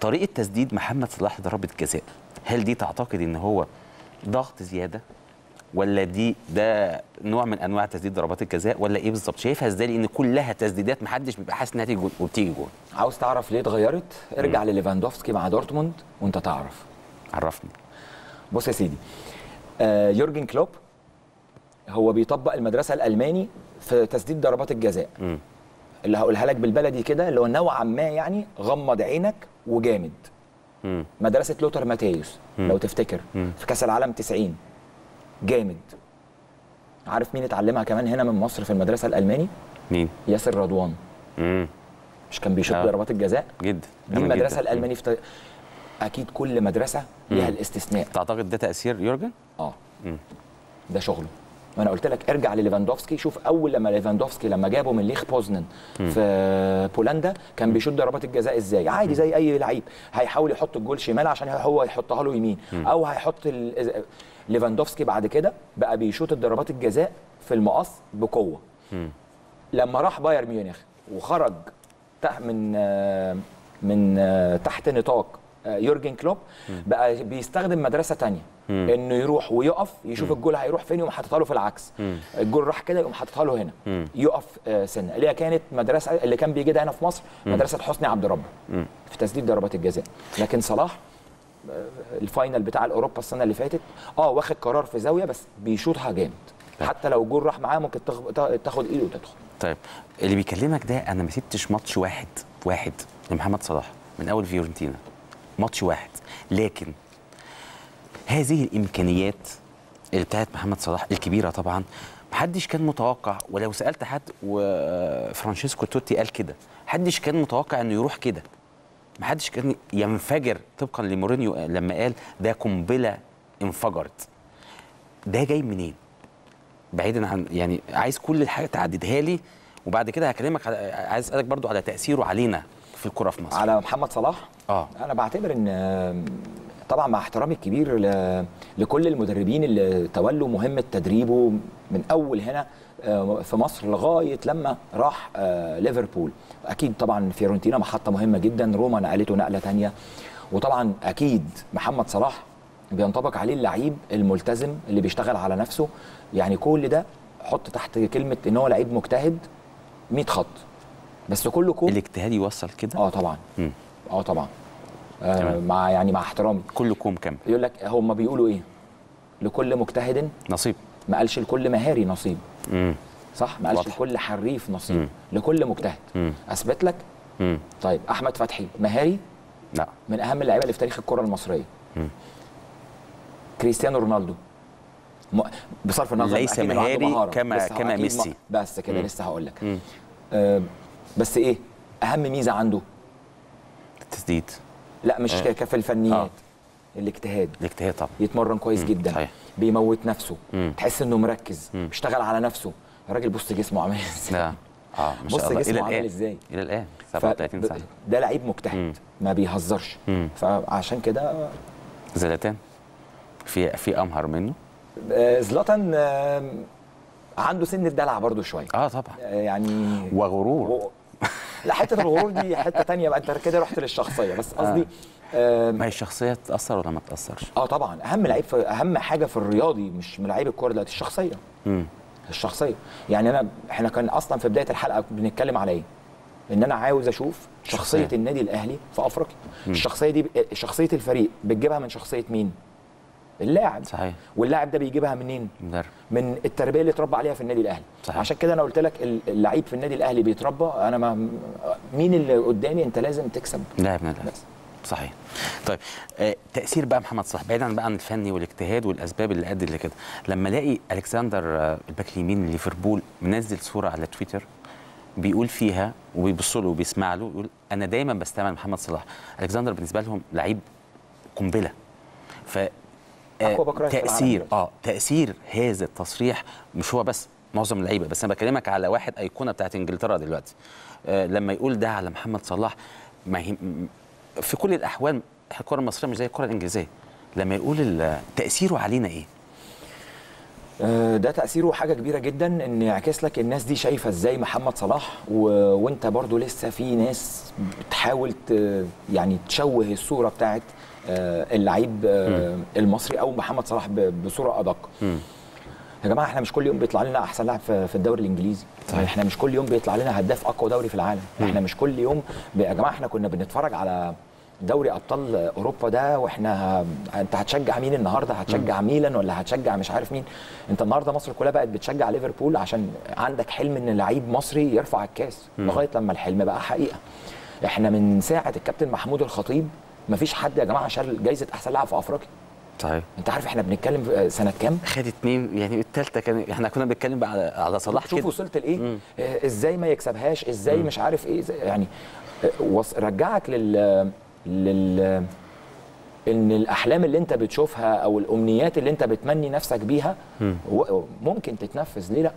طريقه تسديد محمد صلاح ضربه الجزاء، هل دي تعتقد ان هو ضغط زياده ولا ده نوع من انواع تسديد ضربات الجزاء ولا ايه بالظبط؟ شايفها ازاي؟ لان كلها تسديدات محدش بيبقى حاسس انها تيجي جول وبتيجي جول. عاوز تعرف ليه اتغيرت؟ ارجع لليفاندوفسكي مع دورتموند وانت تعرف. عرفني. بص يا سيدي، يورجن كلوب هو بيطبق المدرسه الالماني في تسديد ضربات الجزاء. اللي هقولها لك بالبلدي كده، اللي هو نوعا ما يعني غمض عينك وجامد. مدرسه لوتر ماتيوس لو تفتكر في كاس العالم 90. جامد. عارف مين اتعلمها كمان هنا من مصر في المدرسه الالماني؟ مين؟ ياسر رضوان. مش كان بيشوط ضربات الجزاء؟ جدا. دي المدرسه الالمانيه اكيد كل مدرسه ليها الاستثناء. تعتقد ده تاثير يورجن؟ اه. ده شغله. وانا قلت لك ارجع لليفاندوفسكي، شوف اول لما ليفاندوفسكي لما جابه من ليخ بوزنن في بولندا كان بيشوط ضربات الجزاء ازاي؟ عادي زي اي لعيب، هيحاول يحط الجول شمال عشان هو يحطها له يمين، او هيحط ليفاندوفسكي بعد كده بقى بيشوط ضربات الجزاء في المقص بقوه. لما راح بايرن ميونخ وخرج من تحت نطاق يورجن كلوب بقى بيستخدم مدرسه ثانيه، انه يروح ويقف يشوف الجول هيروح فين يقوم حاططها له في العكس، الجول راح كده يقوم حاططها له هنا، يقف سنه. اللي هي كانت مدرسه اللي كان بيجيدها هنا في مصر مدرسه حسني عبد ربه في تسديد ضربات الجزاء. لكن صلاح الفاينل بتاع الاوروبا السنه اللي فاتت واخد قرار في زاويه بس بيشوطها جامد. حتى لو الجول راح معاه ممكن تاخد ايده وتدخل. طيب اللي بيكلمك ده انا ما سبتش ماتش واحد لمحمد صلاح من اول فيورنتينا، ماتش واحد. لكن هذه الامكانيات اللي بتاعت محمد صلاح الكبيره طبعا محدش كان متوقع، ولو سالت حد وفرانشيسكو توتي قال كده، محدش كان متوقع انه يروح كده، محدش كان ينفجر طبقا لمورينيو لما قال ده قنبله انفجرت. ده جاي منين؟ بعيدا عن يعني عايز كل الحاجه تعددها لي، وبعد كده هكلمك عايز اسالك برضو على تاثيره علينا في الكره في مصر. على محمد صلاح انا بعتبر ان طبعا مع احترامي الكبير لكل المدربين اللي تولوا مهمه تدريبه من اول هنا في مصر لغايه لما راح ليفربول، اكيد طبعا فيورنتينا محطه مهمه جدا، روما نقلته نقله ثانيه، وطبعا اكيد محمد صلاح بينطبق عليه اللعيب الملتزم اللي بيشتغل على نفسه. يعني كل ده حط تحت كلمه ان هو لعيب مجتهد 100 خط، بس كله الاجتهاد يوصل كده. طبعا. طبعا. مع يعني مع احترامي كله كم يقول لك هم بيقولوا ايه؟ لكل مجتهد نصيب، ما قالش لكل مهاري نصيب. صح، ما قالش لكل حريف نصيب. لكل مجتهد. اثبت لك. طيب احمد فتحي مهاري؟ لا، من اهم اللعيبه اللي في تاريخ الكره المصريه. كريستيانو رونالدو بصرف النظر ليس مهاري كما ميسي، بس كده لسه هقول لك. بس ايه اهم ميزه عنده؟ التسديد. لا مش في الفنيات. الاجتهاد طبعا. يتمرن كويس جدا. صحيح. بيموت نفسه. تحس انه مركز، بيشتغل على نفسه. الراجل بص جسمه عامل ازاي. ما شاء الله. بص جسمه عامل ازاي الى الان 37 سنه. ده لعيب مجتهد ما بيهزرش. فعشان كده زلاتان في امهر منه. زلاتان عنده سن الدلع برضو شويه. طبعا. يعني وغرور لا، حته الغرور دي حته ثانيه بقى، انت كده رحت للشخصيه. بس قصدي ما هي الشخصيه تتاثر ولا ما تتاثرش؟ طبعا. اهم لعيب اهم حاجه في الرياضي مش من لعيب الكوره دلوقتي الشخصيه. الشخصيه يعني احنا كان اصلا في بدايه الحلقه بنتكلم على ايه؟ ان انا عاوز اشوف شخصيه النادي الاهلي في افريقيا. الشخصيه دي شخصيه الفريق بتجيبها من شخصيه مين؟ اللاعب. صحيح. واللاعب ده بيجيبها منين؟ مدرب. من التربيه اللي اتربى عليها في النادي الاهلي. صحيح. عشان كده انا قلت لك اللعيب في النادي الاهلي بيتربى. انا ما مين اللي قدامي، انت لازم تكسب لاعب نادي الاهلي. صحيح. طيب تاثير بقى محمد صلاح بعيدا بقى عن الفني والاجتهاد والاسباب اللي قد كده، لما الاقي الكسندر الباك اليمين ليفربول منزل صوره على تويتر بيقول فيها وبيبص له وبيسمع له يقول انا دايما بستعمل محمد صلاح، الكسندر بالنسبه لهم لعيب قنبله. ف تاثير تاثير هذا التصريح، مش هو بس معظم اللعيبه، بس انا بكلمك على واحد ايقونه بتاعت انجلترا دلوقتي، لما يقول ده على محمد صلاح، ما هي في كل الاحوال الكره المصريه مش زي الكره الانجليزيه، لما يقول تاثيره علينا ايه؟ ده تاثيره حاجه كبيره جدا، ان يعكس لك الناس دي شايفه ازاي محمد صلاح، وانت برضو لسه في ناس بتحاول يعني تشوه الصوره بتاعت اللعيب المصري او محمد صلاح بصوره ادق. يا جماعه احنا مش كل يوم بيطلع لنا احسن لاعب في الدوري الانجليزي. طيب. احنا مش كل يوم بيطلع لنا هداف اقوى دوري في العالم. احنا مش كل يوم يا جماعه، احنا كنا بنتفرج على دوري ابطال اوروبا ده واحنا انت هتشجع مين النهارده؟ هتشجع ميلان ولا هتشجع مش عارف مين؟ انت النهارده مصر كلها بقت بتشجع ليفربول عشان عندك حلم ان لعيب مصري يرفع الكاس، لغايه لما الحلم بقى حقيقه. احنا من ساعه الكابتن محمود الخطيب مفيش حد يا جماعه شال جايزه احسن لاعب في افريقيا. صحيح. انت عارف احنا بنتكلم سنه كام؟ خد 2 يعني الثالثه كان احنا كنا بنتكلم على صلاح كده. شوف وصلت لايه؟ ازاي ما يكسبهاش؟ ازاي مش عارف ايه؟ يعني رجعك لل ان الاحلام اللي انت بتشوفها او الامنيات اللي انت بتمني نفسك بيها ممكن تتنفذ، ليه لا؟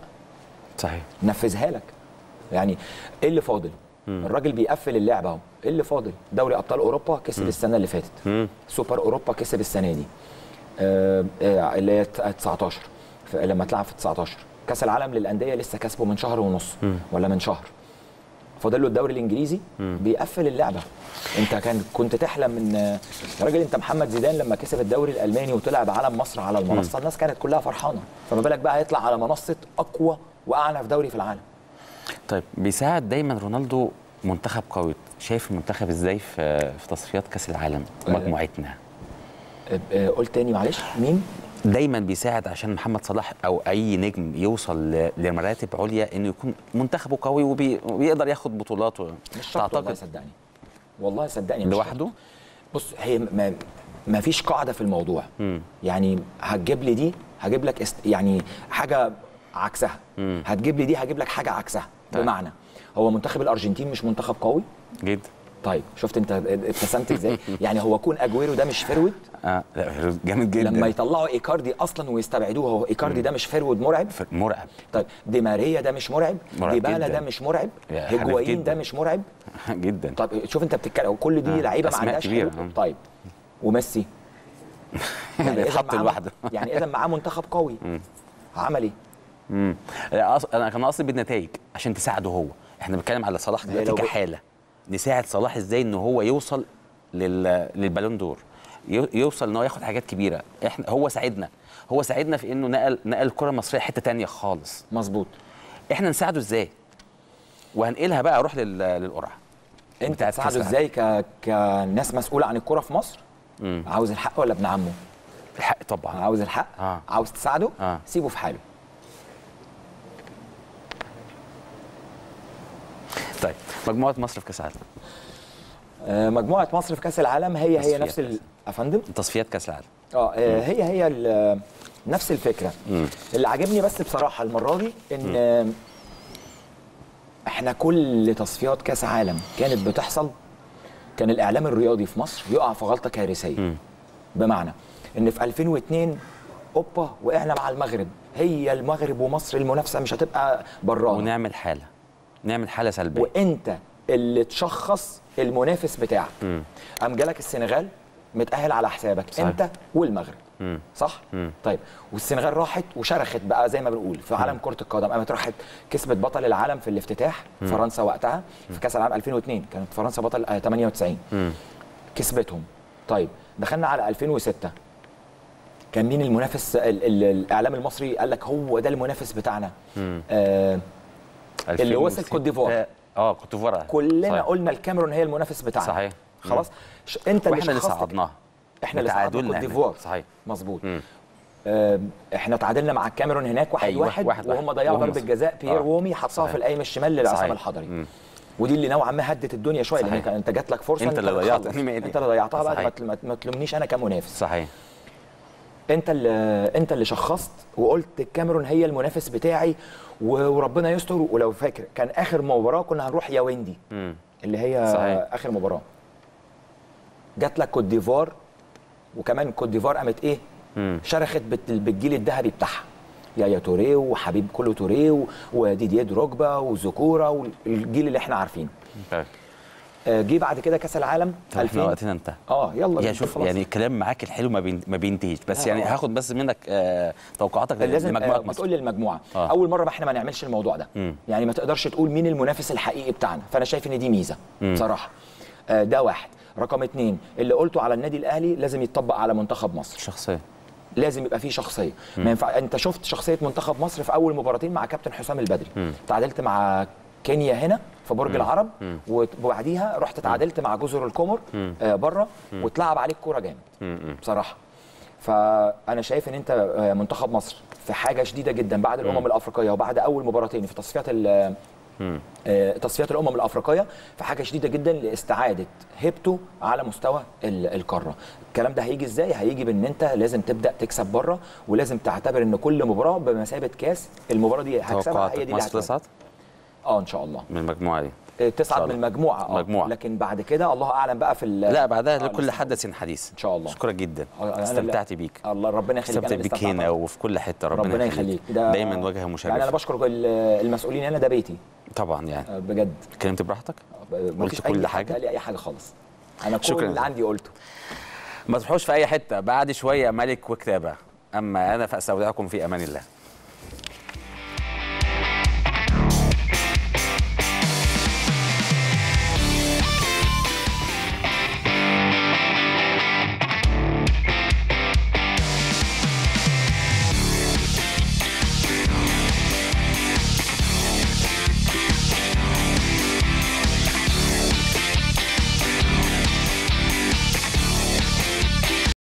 صحيح. نفذها لك. يعني ايه اللي فاضل؟ الراجل بيقفل اللعبه اهو، ايه اللي فاضل؟ دوري ابطال اوروبا كسب السنه اللي فاتت، سوبر اوروبا كسب السنه دي، اللي هي 19 لما اتلعب في 19، كاس العالم للانديه لسه كسبه من شهر ونص ولا من شهر، فاضل له الدوري الانجليزي. بيقفل اللعبه. انت كنت تحلم ان راجل، انت محمد زيدان لما كسب الدوري الالماني وطلع بعلم مصر على المنصه الناس كانت كلها فرحانه، فما بالك بقى هيطلع على منصه اقوى واعنف دوري في العالم. طيب بيساعد دايما رونالدو منتخب قوي، شايف المنتخب ازاي في تصفيات كاس العالم مجموعتنا؟ قول تاني معلش. مين دايما بيساعد عشان محمد صلاح او اي نجم يوصل لمراتب عليا، انه يكون منتخبه قوي وبيقدر ياخد بطولاته؟ مش شرط والله، صدقني والله صدقني لوحده. بص هي ما فيش قاعده في الموضوع. يعني هتجيب لي دي هجيب لك يعني حاجه عكسها، هتجيب لي دي هجيب لك حاجه عكسها. طيب. بمعنى هو منتخب الارجنتين مش منتخب قوي جدا؟ طيب شفت انت ابتسمت ازاي؟ يعني هو كون اجويرو ده مش فرود؟ لا جامد جدا. لما يطلعوا ايكاردي اصلا ويستبعدوه، هو ايكاردي ده مش فرود مرعب؟ مرعب. طيب دي ماريا ده مش مرعب؟ ديبالا ده مش مرعب؟ هيجوايين ده مش مرعب؟ جدا. طيب شوف انت بتتكلم كل دي لعيبه ما عندهاش حلول. طيب وميسي يعني اتحط لوحده، يعني اذا معاه منتخب قوي عمل ايه؟ انا كان قصدي بالنتائج عشان تساعده هو، احنا بنتكلم على صلاح دلوقتي كحاله، نساعد صلاح ازاي ان هو يوصل للبالون دور، يوصل ان هو ياخد حاجات كبيره. احنا هو ساعدنا في انه نقل الكره المصريه حته ثانيه خالص. مظبوط. احنا نساعده ازاي؟ وهنقلها بقى اروح للقرعه. انت هتساعده ازاي كناس مسؤوله عن الكره في مصر؟ عاوز الحق ولا ابن عمه؟ الحق طبعا. عاوز الحق؟ عاوز تساعده؟ سيبه في حاله. طيب مجموعة مصر في كأس العالم. مجموعة مصر في كأس العالم هي نفس أفندم تصفيات كأس العالم. هي نفس الفكرة. اللي عاجبني بس بصراحة المرة دي إن إحنا كل تصفيات كأس عالم كانت بتحصل كان الإعلام الرياضي في مصر يقع في غلطة كارثية. بمعنى إن في 2002 أوبا وقعنا مع المغرب، هي المغرب ومصر المنافسة مش هتبقى براها، ونعمل حالة سلبية، وانت اللي تشخص المنافس بتاعك. قام جالك السنغال متأهل على حسابك. صحيح. انت والمغرب. صح؟ طيب والسنغال راحت وشرخت بقى زي ما بنقول في عالم كرة القدم، قامت راحت كسبت بطل العالم في الافتتاح فرنسا وقتها في كأس العالم 2002 كانت فرنسا بطل 98 كسبتهم. طيب دخلنا على 2006 كان مين المنافس؟ الإعلام المصري قال لك هو ده المنافس بتاعنا. اللي وصل كوت ديفوار. كوت ديفوار كلنا. صحيح. قلنا الكاميرون هي المنافس بتاعنا. صحيح. خلاص انت اللي شخصتها، احنا اللي تعادلنا مع كوت ديفوار. صحيح مظبوط. احنا تعادلنا مع الكاميرون هناك 1-1 وهم ضيعوا ضربه جزاء بيير وومي حطها في القايم الشمال للعصام الحضري. ودي اللي نوعا ما هدت الدنيا شويه، لان انت جات لك فرصه انت اللي ضيعتها، انت اللي ضيعتها بقى، ما تلومنيش انا كمنافس. صحيح. انت اللي شخصت وقلت الكاميرون هي المنافس بتاعي وربنا يستر. ولو فاكر كان اخر مباراه كنا هنروح يا ويندي اللي هي صحيح. اخر مباراه جات لك كوت ديفوار، وكمان كوت ديفوار قامت ايه شرخت بالجيل الذهبي بتاعها، يا توريه وحبيب كله توريه وديدييه دروجبا وزكوره والجيل اللي احنا عارفينه. جه بعد كده كاس العالم 2000. وقتنا انتهى. يلا يا شوف، يعني الكلام معاك الحلو ما بينتهيش، بس يعني هاخد بس منك توقعاتك لمجموعه مصر. بتقول لي المجموعه اول مره احنا ما نعملش الموضوع ده، يعني ما تقدرش تقول مين المنافس الحقيقي بتاعنا، فانا شايف ان دي ميزه بصراحه. ده واحد. رقم اتنين، اللي قلته على النادي الاهلي لازم يتطبق على منتخب مصر. شخصيه لازم يبقى فيه شخصيه، ما ينفع. انت شفت شخصيه منتخب مصر في اول مباراتين مع كابتن حسام البدري، تعادلت مع كينيا هنا في برج العرب، وبعديها رحت تعادلت مع جزر القمر بره، واتلعب عليك كوره جامد بصراحه. فانا شايف ان انت منتخب مصر في حاجه شديده جدا بعد الامم الافريقيه، وبعد اول مباراتين في تصفيات الامم الافريقيه، في حاجه شديده جدا لاستعاده هيبته على مستوى القاره. الكلام ده هيجي ازاي؟ هيجي بان انت لازم تبدا تكسب بره، ولازم تعتبر ان كل مباراه بمثابه كاس. المباراه دي هكسبها، هي دي اللي هتكسبها. ان شاء الله من المجموعه دي تصعد من المجموعه. لكن بعد كده الله اعلم بقى في لا بعدها لكل حدث حديث ان شاء الله. شكرا جدا، استمتعت بيك. الله ربنا يخليك، استمتعت بيك هنا وفي كل حته. ربنا يخليك، دايما وجهه مشرفه. يعني انا بشكر المسؤولين، انا ده بيتي طبعا، يعني بجد. اتكلمت براحتك، قلت كل حاجه، قال لي اي حاجه خالص، انا كل اللي عندي قلته. ما تروحوش في اي حته، بعد شويه ملك وكتابه. اما انا فاستودعكم في امان الله.